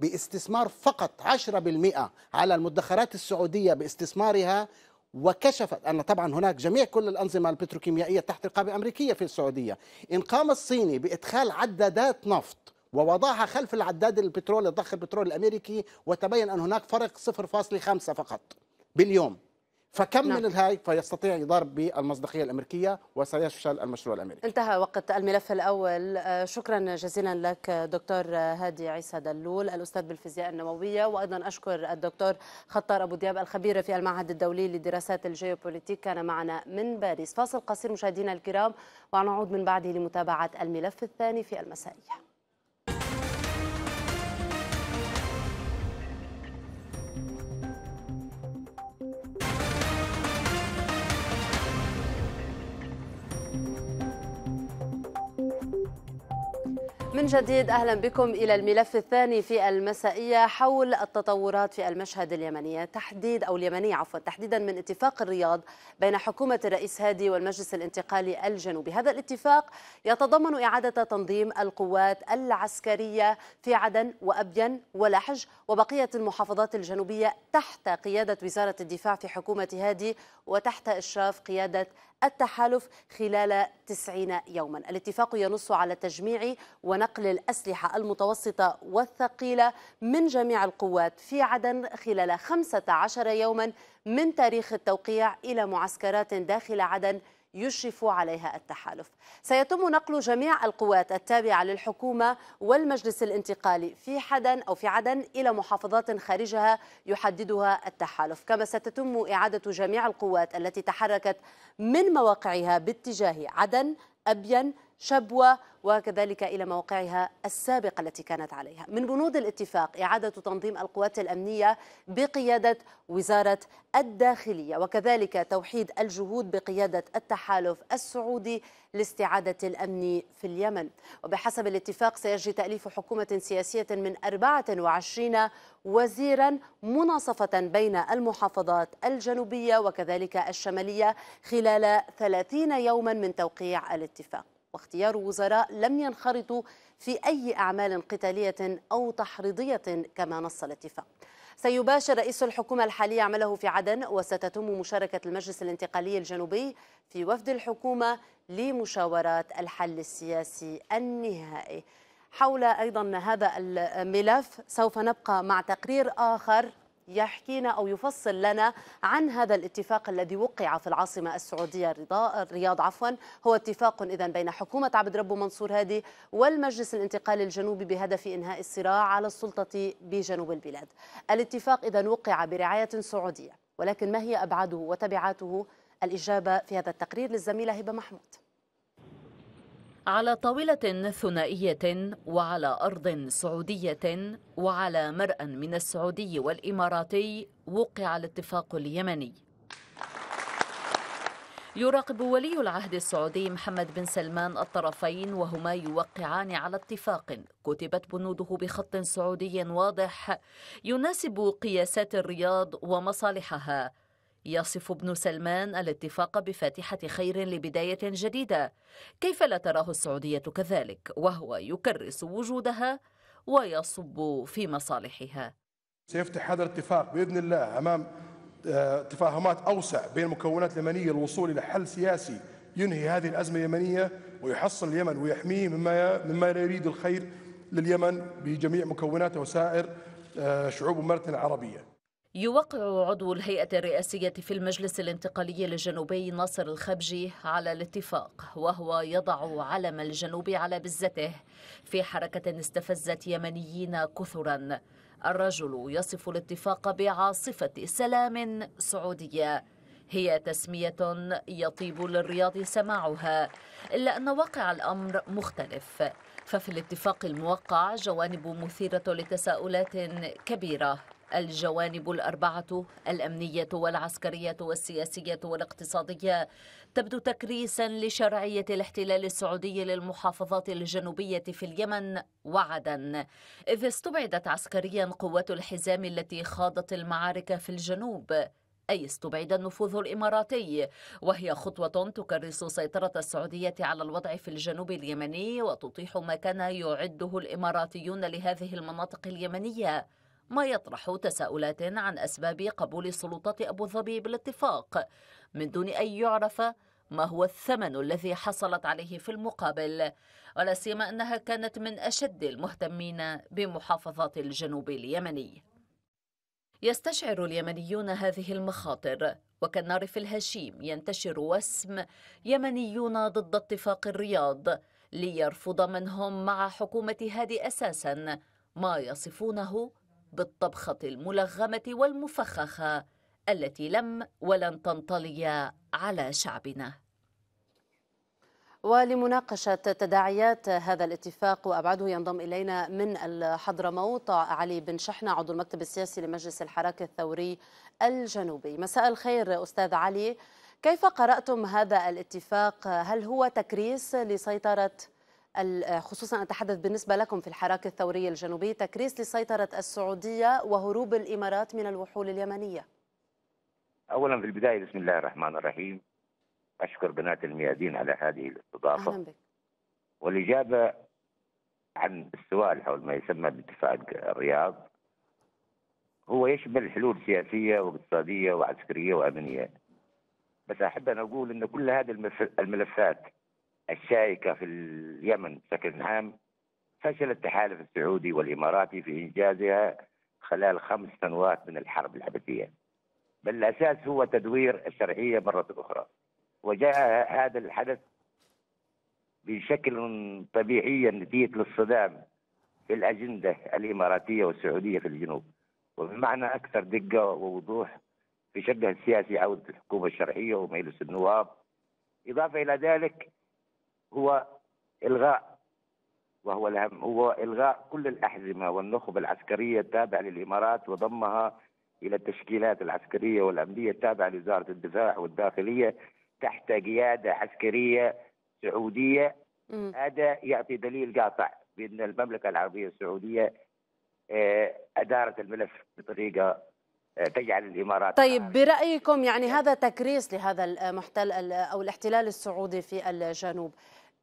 باستثمار فقط 10% على المدخرات السعودية باستثمارها، وكشفت أن طبعا هناك جميع كل الأنظمة البتروكيميائية تحت رقابة أمريكية في السعودية، إن قام الصيني بإدخال عدادات نفط ووضعها خلف العداد البترول الضخ البترول الأمريكي، وتبين أن هناك فرق 0.5 فقط باليوم، فكم من الهاي فيستطيع يضرب بالمصداقية الأمريكية وسيفشل المشروع الأمريكي. انتهى وقت الملف الأول. شكرا جزيلا لك دكتور هادي عيسى دلول الأستاذ بالفيزياء النووية، وأيضا أشكر الدكتور خطار أبو دياب الخبير في المعهد الدولي لدراسات الجيوبوليتيك، كان معنا من باريس. فاصل قصير مشاهدينا الكرام، ونعود من بعده لمتابعة الملف الثاني في المسائية. من جديد أهلا بكم إلى الملف الثاني في المسائية، حول التطورات في المشهد اليمني تحديدا من اتفاق الرياض بين حكومة الرئيس هادي والمجلس الانتقالي الجنوبي. هذا الاتفاق يتضمن إعادة تنظيم القوات العسكرية في عدن وأبين ولحج وبقية المحافظات الجنوبية تحت قيادة وزارة الدفاع في حكومة هادي وتحت إشراف قيادة التحالف خلال 90 يوما. الاتفاق ينص على تجميع ونقل الأسلحة المتوسطة والثقيلة من جميع القوات في عدن خلال 15 يوما من تاريخ التوقيع إلى معسكرات داخل عدن يشرف عليها التحالف. سيتم نقل جميع القوات التابعة للحكومة والمجلس الانتقالي في عدن إلى محافظات خارجها يحددها التحالف، كما ستتم إعادة جميع القوات التي تحركت من مواقعها باتجاه عدن، أبين، شبوة، وكذلك إلى مواقعها السابقة التي كانت عليها. من بنود الاتفاق إعادة تنظيم القوات الأمنية بقيادة وزارة الداخلية، وكذلك توحيد الجهود بقيادة التحالف السعودي لاستعادة الأمن في اليمن. وبحسب الاتفاق سيجري تأليف حكومة سياسية من 24 وزيرا مناصفة بين المحافظات الجنوبية وكذلك الشمالية خلال 30 يوما من توقيع الاتفاق. واختيار وزراء لم ينخرطوا في أي أعمال قتالية أو تحريضية كما نص الاتفاق. سيباشر رئيس الحكومة الحالي عمله في عدن، وستتم مشاركة المجلس الانتقالي الجنوبي في وفد الحكومة لمشاورات الحل السياسي النهائي. حول أيضا هذا الملف سوف نبقى مع تقرير آخر يحكينا أو يفصل لنا عن هذا الاتفاق الذي وقع في العاصمة السعودية الرياض هو اتفاق إذن بين حكومة عبدربه منصور هادي والمجلس الانتقالي الجنوبي بهدف إنهاء الصراع على السلطة بجنوب البلاد. الاتفاق إذن وقع برعاية سعودية، ولكن ما هي أبعاده وتبعاته؟ الإجابة في هذا التقرير للزميلة هبة محمود. على طاولة ثنائية وعلى أرض سعودية وعلى مرأى من السعودي والإماراتي وقع الاتفاق اليمني. يراقب ولي العهد السعودي محمد بن سلمان الطرفين وهما يوقعان على اتفاق كتبت بنوده بخط سعودي واضح يناسب قياسات الرياض ومصالحها. يصف ابن سلمان الاتفاق بفاتحة خير لبداية جديدة، كيف لا تراه السعودية كذلك وهو يكرس وجودها ويصب في مصالحها. سيفتح هذا الاتفاق بإذن الله أمام تفاهمات أوسع بين المكونات اليمنية الوصول إلى حل سياسي ينهي هذه الأزمة اليمنية ويحصن اليمن ويحميه مما يريد الخير لليمن بجميع مكوناته وسائر شعوب المملكة العربية. يوقع عضو الهيئة الرئاسية في المجلس الانتقالي الجنوبي ناصر الخبجي على الاتفاق وهو يضع علم الجنوب على بزته في حركة استفزت يمنيين كثرا. الرجل يصف الاتفاق بعاصفة سلام سعودية، هي تسمية يطيب للرياض سماعها، إلا أن واقع الأمر مختلف، ففي الاتفاق الموقع جوانب مثيرة لتساؤلات كبيرة. الجوانب الأربعة الأمنية والعسكرية والسياسية والاقتصادية تبدو تكريسا لشرعية الاحتلال السعودي للمحافظات الجنوبية في اليمن وعدن، إذ استبعدت عسكريا قوات الحزام التي خاضت المعارك في الجنوب، أي استبعد النفوذ الإماراتي، وهي خطوة تكرس سيطرة السعودية على الوضع في الجنوب اليمني وتطيح ما كان يعده الإماراتيون لهذه المناطق اليمنية، ما يطرح تساؤلات عن أسباب قبول سلطات أبوظبي بالاتفاق من دون أن يعرف ما هو الثمن الذي حصلت عليه في المقابل، ولا سيما أنها كانت من أشد المهتمين بمحافظات الجنوب اليمني. يستشعر اليمنيون هذه المخاطر وكالنار في الهشيم ينتشر وسم يمنيون ضد اتفاق الرياض ليرفض من هم مع حكومة هادي أساسا ما يصفونه بالطبخة الملغمة والمفخخة التي لم ولن تنطلي على شعبنا. ولمناقشة تداعيات هذا الاتفاق وأبعاده ينضم إلينا من الحضرموت علي بن شحنة عضو المكتب السياسي لمجلس الحراك الثوري الجنوبي. مساء الخير أستاذ علي، كيف قرأتم هذا الاتفاق؟ هل هو تكريس لسيطرة، خصوصا أتحدث بالنسبة لكم في الحراك الثوري الجنوبي، تكريس لسيطرة السعودية وهروب الإمارات من الوحول اليمنية؟ أولا في البداية بسم الله الرحمن الرحيم، أشكر بنات الميادين على هذه الاستضافة. أهلا بك. والإجابة عن السؤال حول ما يسمى باتفاق الرياض، هو يشمل حلول سياسية واقتصادية وعسكرية وأمنية، بس أحب أن أقول أن كل هذه الملفات الشائكة في اليمن بشكل عام فشل التحالف السعودي والإماراتي في إنجازها خلال 5 سنوات من الحرب العبثية، بل الأساس هو تدوير الشرعية مرة أخرى، وجاء هذا الحدث بشكل طبيعي نتيجة للصدام في الأجندة الإماراتية والسعودية في الجنوب، وبمعنى أكثر دقة ووضوح في شقها السياسي عودة الحكومة الشرعية ومجلس النواب. إضافة إلى ذلك هو إلغاء، وهو الأهم، هو إلغاء كل الأحزمة والنخب العسكرية التابعة للإمارات وضمها إلى التشكيلات العسكرية والأمنية التابعة لوزارة الدفاع والداخلية تحت قيادة عسكرية سعودية. هذا يعطي دليل قاطع بأن المملكة العربية السعودية أدارت الملف بطريقة تجعل الإمارات. طيب برأيكم يعني هذا تكريس لهذا المحتل أو الاحتلال السعودي في الجنوب،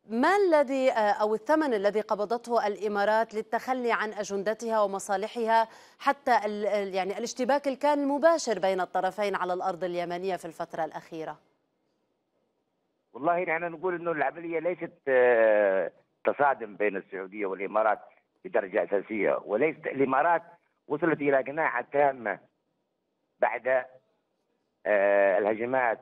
ما الذي أو الثمن الذي قبضته الإمارات للتخلي عن أجندتها ومصالحها حتى يعني الاشتباك الكان المباشر بين الطرفين على الأرض اليمنية في الفترة الأخيرة؟ والله نحن نقول إنه العملية ليست تصادم بين السعودية والإمارات بدرجة أساسية، وليست الإمارات وصلت إلى قناعة تامة بعد الهجمات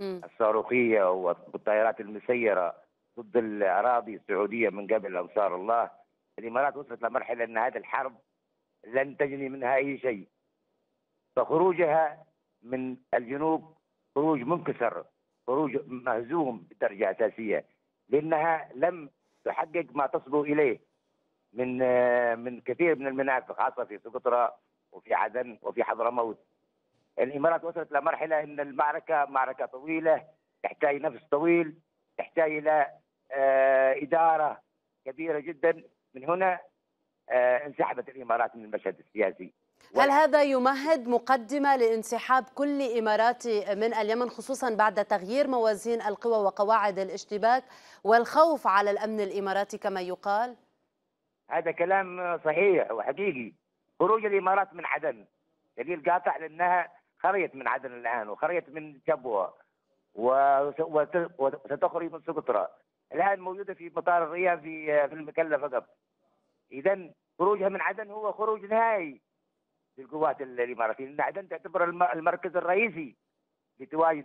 الصاروخية والطائرات المسيرة ضد الأراضي السعودية من قبل أنصار الله. الإمارات وصلت لمرحلة أن هذه الحرب لن تجني منها أي شيء، فخروجها من الجنوب خروج منكسر، خروج مهزوم بدرجة أساسية، لأنها لم تحقق ما تصبو إليه من كثير من المناطق، خاصة في سقطرى وفي عدن وفي حضرموت. الإمارات وصلت لمرحلة أن المعركة معركة طويلة، تحتاج نفس طويل، تحتاج إلى إدارة كبيرة جدا. من هنا انسحبت الإمارات من المشهد السياسي. هل هذا يمهد مقدمة لانسحاب كل إماراتي من اليمن، خصوصا بعد تغيير موازين القوى وقواعد الاشتباك والخوف على الأمن الإماراتي كما يقال؟ هذا كلام صحيح وحقيقي. خروج الإمارات من عدن دليل قاطع، لأنها خرجت من عدن الآن وخرجت من تبوة وستخرج من سقطرى، الآن موجودة في مطار الرياض في المكلا فقط. إذا خروجها من عدن هو خروج نهائي للقوات الإماراتية، لأن عدن تعتبر المركز الرئيسي لتواجد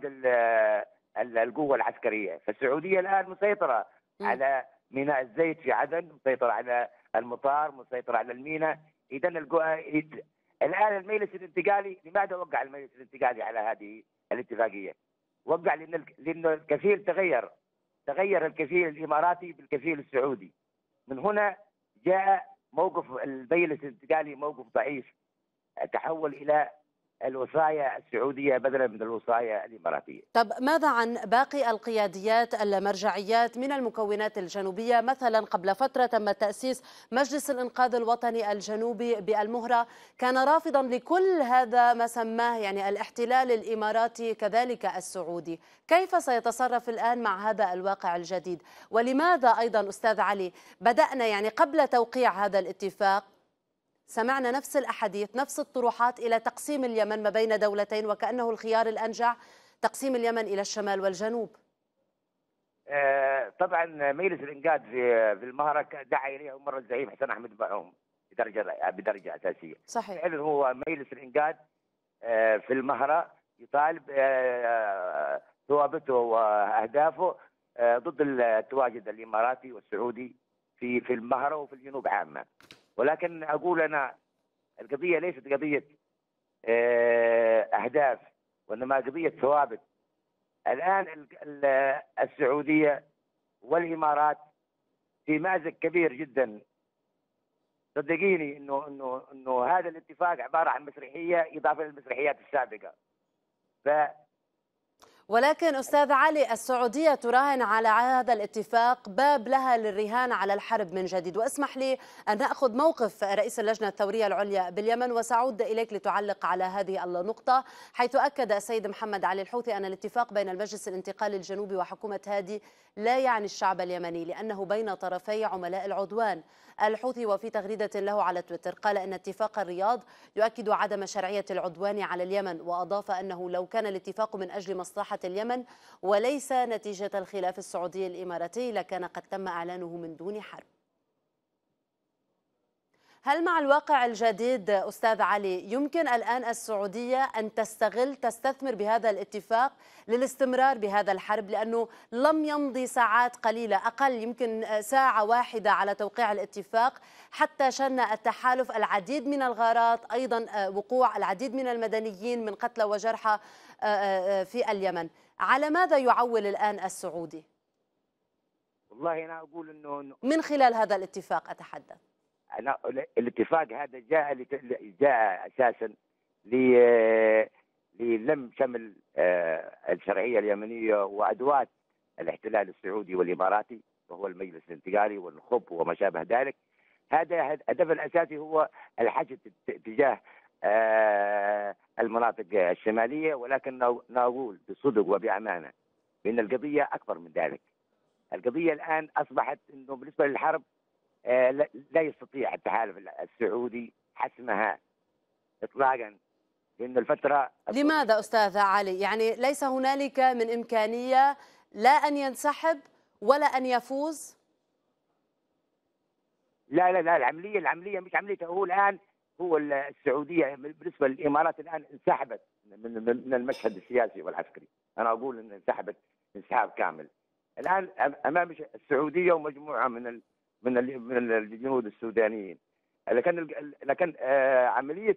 القوة العسكرية. فالسعودية الآن مسيطرة على ميناء الزيت في عدن، مسيطرة على المطار، مسيطرة على الميناء. إذا الآن المجلس الانتقالي، لماذا وقع المجلس الانتقالي على هذه الاتفاقية؟ وقع لأن الكفيل تغير الكفيل الإماراتي بالكفيل السعودي. من هنا جاء موقف المجلس الانتقالي موقف ضعيف، تحول إلى الوصاية السعودية بدلا من الوصاية الإماراتية. طب ماذا عن باقي القياديات المرجعيات من المكونات الجنوبية؟ مثلا قبل فترة تم تأسيس مجلس الإنقاذ الوطني الجنوبي بالمهرة، كان رافضا لكل هذا ما سماه يعني الاحتلال الإماراتي كذلك السعودي. كيف سيتصرف الآن مع هذا الواقع الجديد؟ ولماذا أيضا أستاذ علي بدأنا يعني قبل توقيع هذا الاتفاق سمعنا نفس الأحاديث، نفس الطروحات إلى تقسيم اليمن ما بين دولتين، وكأنه الخيار الأنجع تقسيم اليمن إلى الشمال والجنوب؟ طبعا مجلس الإنقاذ في المهرة دعا إليه مرة الزعيم حسن أحمد بقوم بدرجة أساسية. صحيح. فعلا هو مجلس الإنقاذ في المهرة يطالب ثوابته وأهدافه ضد التواجد الإماراتي والسعودي في المهرة وفي الجنوب عامة. ولكن أقول أنا القضية ليست قضية أهداف، وإنما قضية ثوابت. الآن السعودية والإمارات في مأزق كبير جدا، صدقيني إنه هذا الاتفاق عبارة عن مسرحية إضافة للمسرحيات السابقة. ولكن أستاذ علي السعودية تراهن على هذا الاتفاق باب لها للرهان على الحرب من جديد. واسمح لي أن أخذ موقف رئيس اللجنة الثورية العليا باليمن وسأعود إليك لتعلق على هذه النقطة، حيث أكد السيد محمد علي الحوثي أن الاتفاق بين المجلس الانتقالي الجنوبي وحكومة هادي لا يعني الشعب اليمني، لأنه بين طرفي عملاء العدوان. الحوثي وفي تغريدة له على تويتر قال أن اتفاق الرياض يؤكد عدم شرعية العدوان على اليمن، وأضاف أنه لو كان الاتفاق من أجل مصلحة اليمن وليس نتيجة الخلاف السعودي الإماراتي لكان قد تم إعلانه من دون حرب. هل مع الواقع الجديد أستاذ علي يمكن الآن السعودية أن تستثمر بهذا الاتفاق للاستمرار بهذا الحرب؟ لأنه لم يمضي ساعات قليلة، أقل يمكن ساعة واحدة على توقيع الاتفاق، حتى شن التحالف العديد من الغارات، أيضا وقوع العديد من المدنيين من قتلى وجرحى في اليمن. على ماذا يعول الآن السعودي؟ والله أنا أقول إنه من خلال هذا الاتفاق أتحدث. الاتفاق هذا جاء اساسا للم شمل الشرعيه اليمنيه وادوات الاحتلال السعودي والاماراتي، وهو المجلس الانتقالي والنخب وما شابه ذلك. هذا الهدف الاساسي هو الحشد تجاه المناطق الشماليه، ولكن نقول بصدق وبامانه بان القضيه اكبر من ذلك. القضيه الان اصبحت انه بالنسبه للحرب لا يستطيع التحالف السعودي حسمها إطلاقا، لأن الفترة لماذا أستاذ علي؟ يعني ليس هنالك من إمكانية لا أن ينسحب ولا أن يفوز؟ لا، العملية مش عملية. هو الآن هو السعوديه بالنسبه للامارات الان انسحبت من المشهد السياسي والعسكري، انا اقول ان انسحبت انسحاب كامل. الان امام السعوديه ومجموعه من الجنود السودانيين، لكن عمليه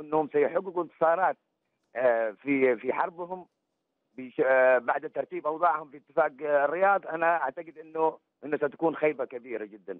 انهم سيحققوا انتصارات في حربهم بعد ترتيب اوضاعهم في اتفاق الرياض، انا اعتقد انه ستكون خيبه كبيره جدا.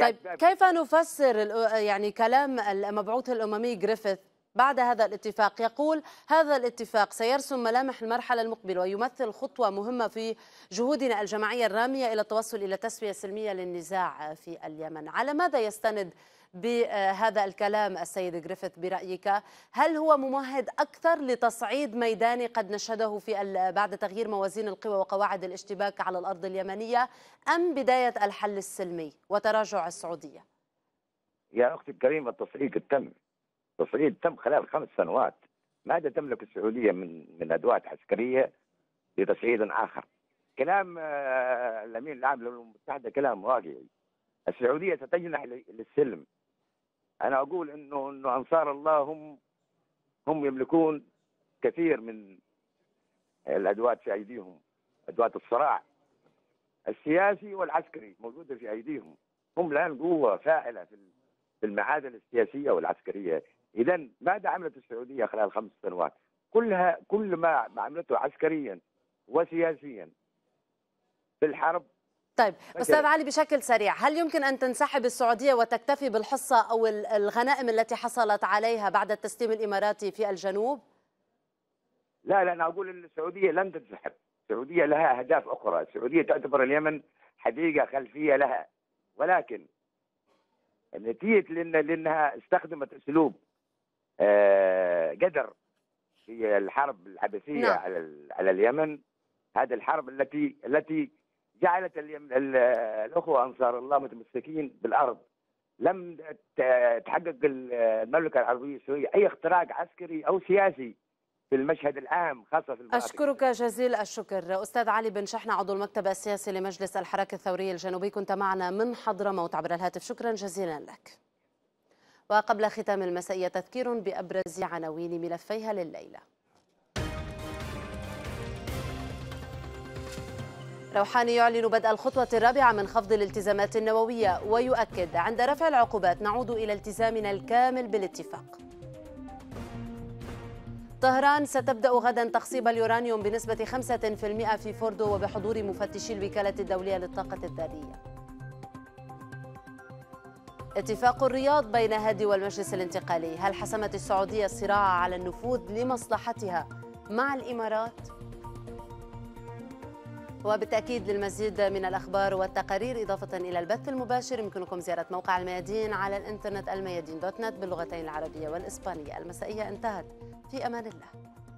طيب كيف نفسر يعني كلام المبعوث الاممي جريفيث بعد هذا الاتفاق؟ يقول هذا الاتفاق سيرسم ملامح المرحله المقبله ويمثل خطوه مهمه في جهودنا الجماعيه الراميه الى التوصل الى تسويه سلميه للنزاع في اليمن. على ماذا يستند بهذا الكلام السيد جريفيث برأيك؟ هل هو ممهد أكثر لتصعيد ميداني قد نشهده في بعد تغيير موازين القوى وقواعد الاشتباك على الأرض اليمنية، أم بداية الحل السلمي وتراجع السعودية؟ يا أختي الكريمة، التصعيد تم خلال 5 سنوات. ماذا تملك السعودية من أدوات عسكرية لتصعيد آخر؟ كلام الأمين العام للأمم المتحدة كلام واقعي. السعودية ستجنح للسلم. أنا أقول إنه أنصار الله هم يملكون كثير من الأدوات في أيديهم، أدوات الصراع السياسي والعسكري موجودة في أيديهم. هم الآن قوة فاعلة في المعادلة السياسية والعسكرية. إذا ماذا عملت السعودية خلال 5 سنوات؟ كل ما عملته عسكريا وسياسيا في الحرب. طيب أستاذ علي، بشكل سريع، هل يمكن أن تنسحب السعودية وتكتفي بالحصة أو الغنائم التي حصلت عليها بعد التسليم الإماراتي في الجنوب؟ لا، أنا أقول أن السعودية لن تنسحب. السعودية لها أهداف أخرى. السعودية تعتبر اليمن حديقة خلفية لها، ولكن نتيجة لأنها استخدمت أسلوب جدر في الحرب العبثية على اليمن، هذه الحرب التي جعلت الأخوة أنصار الله متمسكين بالأرض. لم تحقق المملكة العربية السعودية أي اختراق عسكري أو سياسي في المشهد العام، خاصة في المناطق. أشكرك جزيل الشكر أستاذ علي بن شحنة، عضو المكتب السياسي لمجلس الحراك الثوري الجنوبي، كنت معنا من حضرموت عبر الهاتف، شكرا جزيلا لك. وقبل ختام المسائية تذكير بأبرز عناوين ملفيها لليلة. روحاني يعلن بدء الخطوة الرابعة من خفض الالتزامات النووية ويؤكد عند رفع العقوبات نعود إلى التزامنا الكامل بالاتفاق. طهران ستبدأ غدا تخصيب اليورانيوم بنسبة 5% في فوردو وبحضور مفتشي الوكالة الدولية للطاقة الذرية. اتفاق الرياض بين هادي والمجلس الانتقالي، هل حسمت السعودية الصراع على النفوذ لمصلحتها مع الإمارات؟ وبالتأكيد للمزيد من الأخبار والتقارير إضافة إلى البث المباشر يمكنكم زيارة موقع الميادين على الإنترنت الميادين.net باللغتين العربية والإسبانية. المسائية انتهت، في أمان الله.